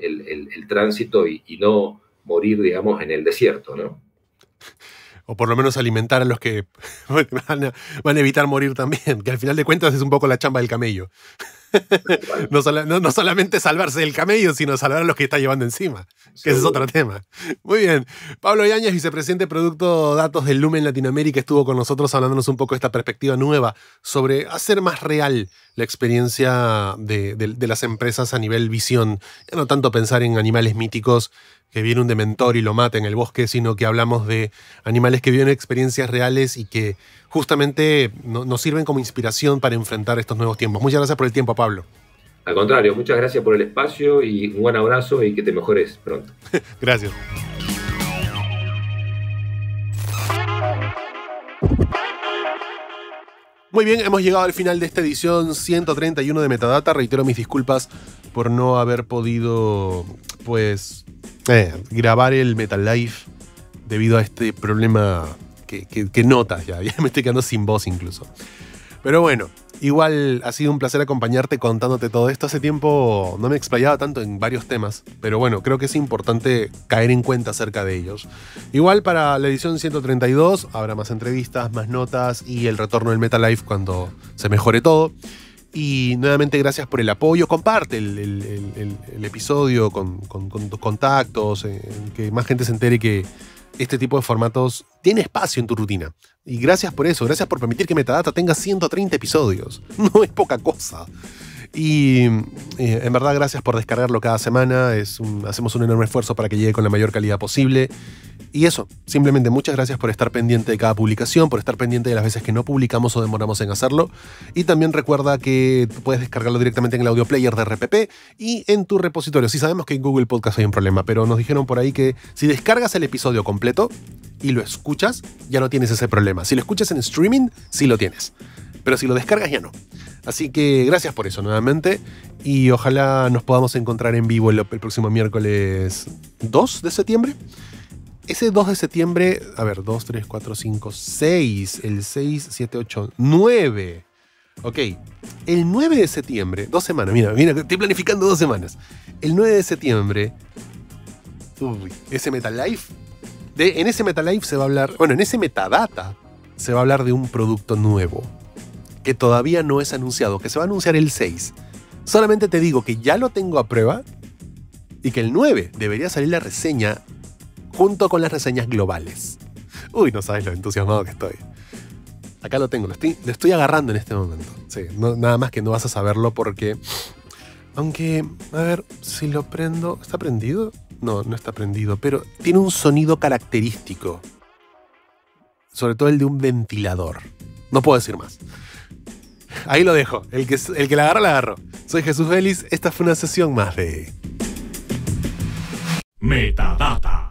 El, el, el tránsito y, y no morir, digamos, en el desierto, ¿no? O por lo menos alimentar a los que van a, van a evitar morir también, que al final de cuentas es un poco la chamba del camello. No, no, no solamente salvarse del camello, sino salvar a los que está llevando encima, que sí, ese es otro tema. Muy bien, Pablo Yáñez, vicepresidente de Producto Datos del Lumen Latinoamérica, estuvo con nosotros hablándonos un poco de esta perspectiva nueva sobre hacer más real la experiencia de, de, de las empresas a nivel visión, ya no tanto pensar en animales míticos que viene un dementor y lo mata en el bosque, sino que hablamos de animales que viven experiencias reales y que justamente no, nos sirven como inspiración para enfrentar estos nuevos tiempos. Muchas gracias por el tiempo, Pablo. Al contrario, muchas gracias por el espacio y un buen abrazo y que te mejores pronto. Gracias. Muy bien, hemos llegado al final de esta edición ciento treinta y uno de Metadata. Reitero mis disculpas por no haber podido, pues, eh, grabar el Meta Live debido a este problema que, que, que notas ya. Ya me estoy quedando sin voz incluso. Pero bueno, igual ha sido un placer acompañarte contándote todo esto. Hace tiempo no me explayaba tanto en varios temas, pero bueno, creo que es importante caer en cuenta acerca de ellos. Igual para la edición ciento treinta y dos habrá más entrevistas, más notas y el retorno del Meta Live cuando se mejore todo. Y nuevamente gracias por el apoyo. Comparte el, el, el, el episodio con, con, con tus contactos, eh, que más gente se entere que este tipo de formatos tiene espacio en tu rutina. Y gracias por eso, gracias por permitir que Metadata tenga ciento treinta episodios. No es poca cosa. Y eh, en verdad gracias por descargarlo cada semana. Es un, hacemos un enorme esfuerzo para que llegue con la mayor calidad posible. Y eso, simplemente muchas gracias por estar pendiente de cada publicación, por estar pendiente de las veces que no publicamos o demoramos en hacerlo. Y también recuerda que puedes descargarlo directamente en el audio player de R P P y en tu repositorio. Sí sabemos que en Google Podcast hay un problema, pero nos dijeron por ahí que si descargas el episodio completo y lo escuchas, ya no tienes ese problema. Si lo escuchas en streaming, sí lo tienes. Pero si lo descargas, ya no. Así que gracias por eso nuevamente. Y ojalá nos podamos encontrar en vivo el, el próximo miércoles dos de septiembre. Ese dos de septiembre, a ver, dos, tres, cuatro, cinco, seis, el seis, siete, ocho, nueve. Ok, el nueve de septiembre, dos semanas, mira, mira, estoy planificando dos semanas. El nueve de septiembre, uy, ese Meta Live, de, en ese Meta Live se va a hablar, bueno, en ese Metadata se va a hablar de un producto nuevo que todavía no es anunciado, que se va a anunciar el seis. Solamente te digo que ya lo tengo a prueba y que el nueve debería salir la reseña junto con las reseñas globales. Uy, no sabes lo entusiasmado que estoy. Acá lo tengo, lo estoy, lo estoy agarrando en este momento. Sí, no, nada más que no vas a saberlo porque... Aunque, a ver, si lo prendo... ¿Está prendido? No, no está prendido, pero tiene un sonido característico. Sobre todo el de un ventilador. No puedo decir más. Ahí lo dejo. El que, el que la agarro, la agarro. Soy Jesús Vélez. Esta fue una sesión más de... Metadata.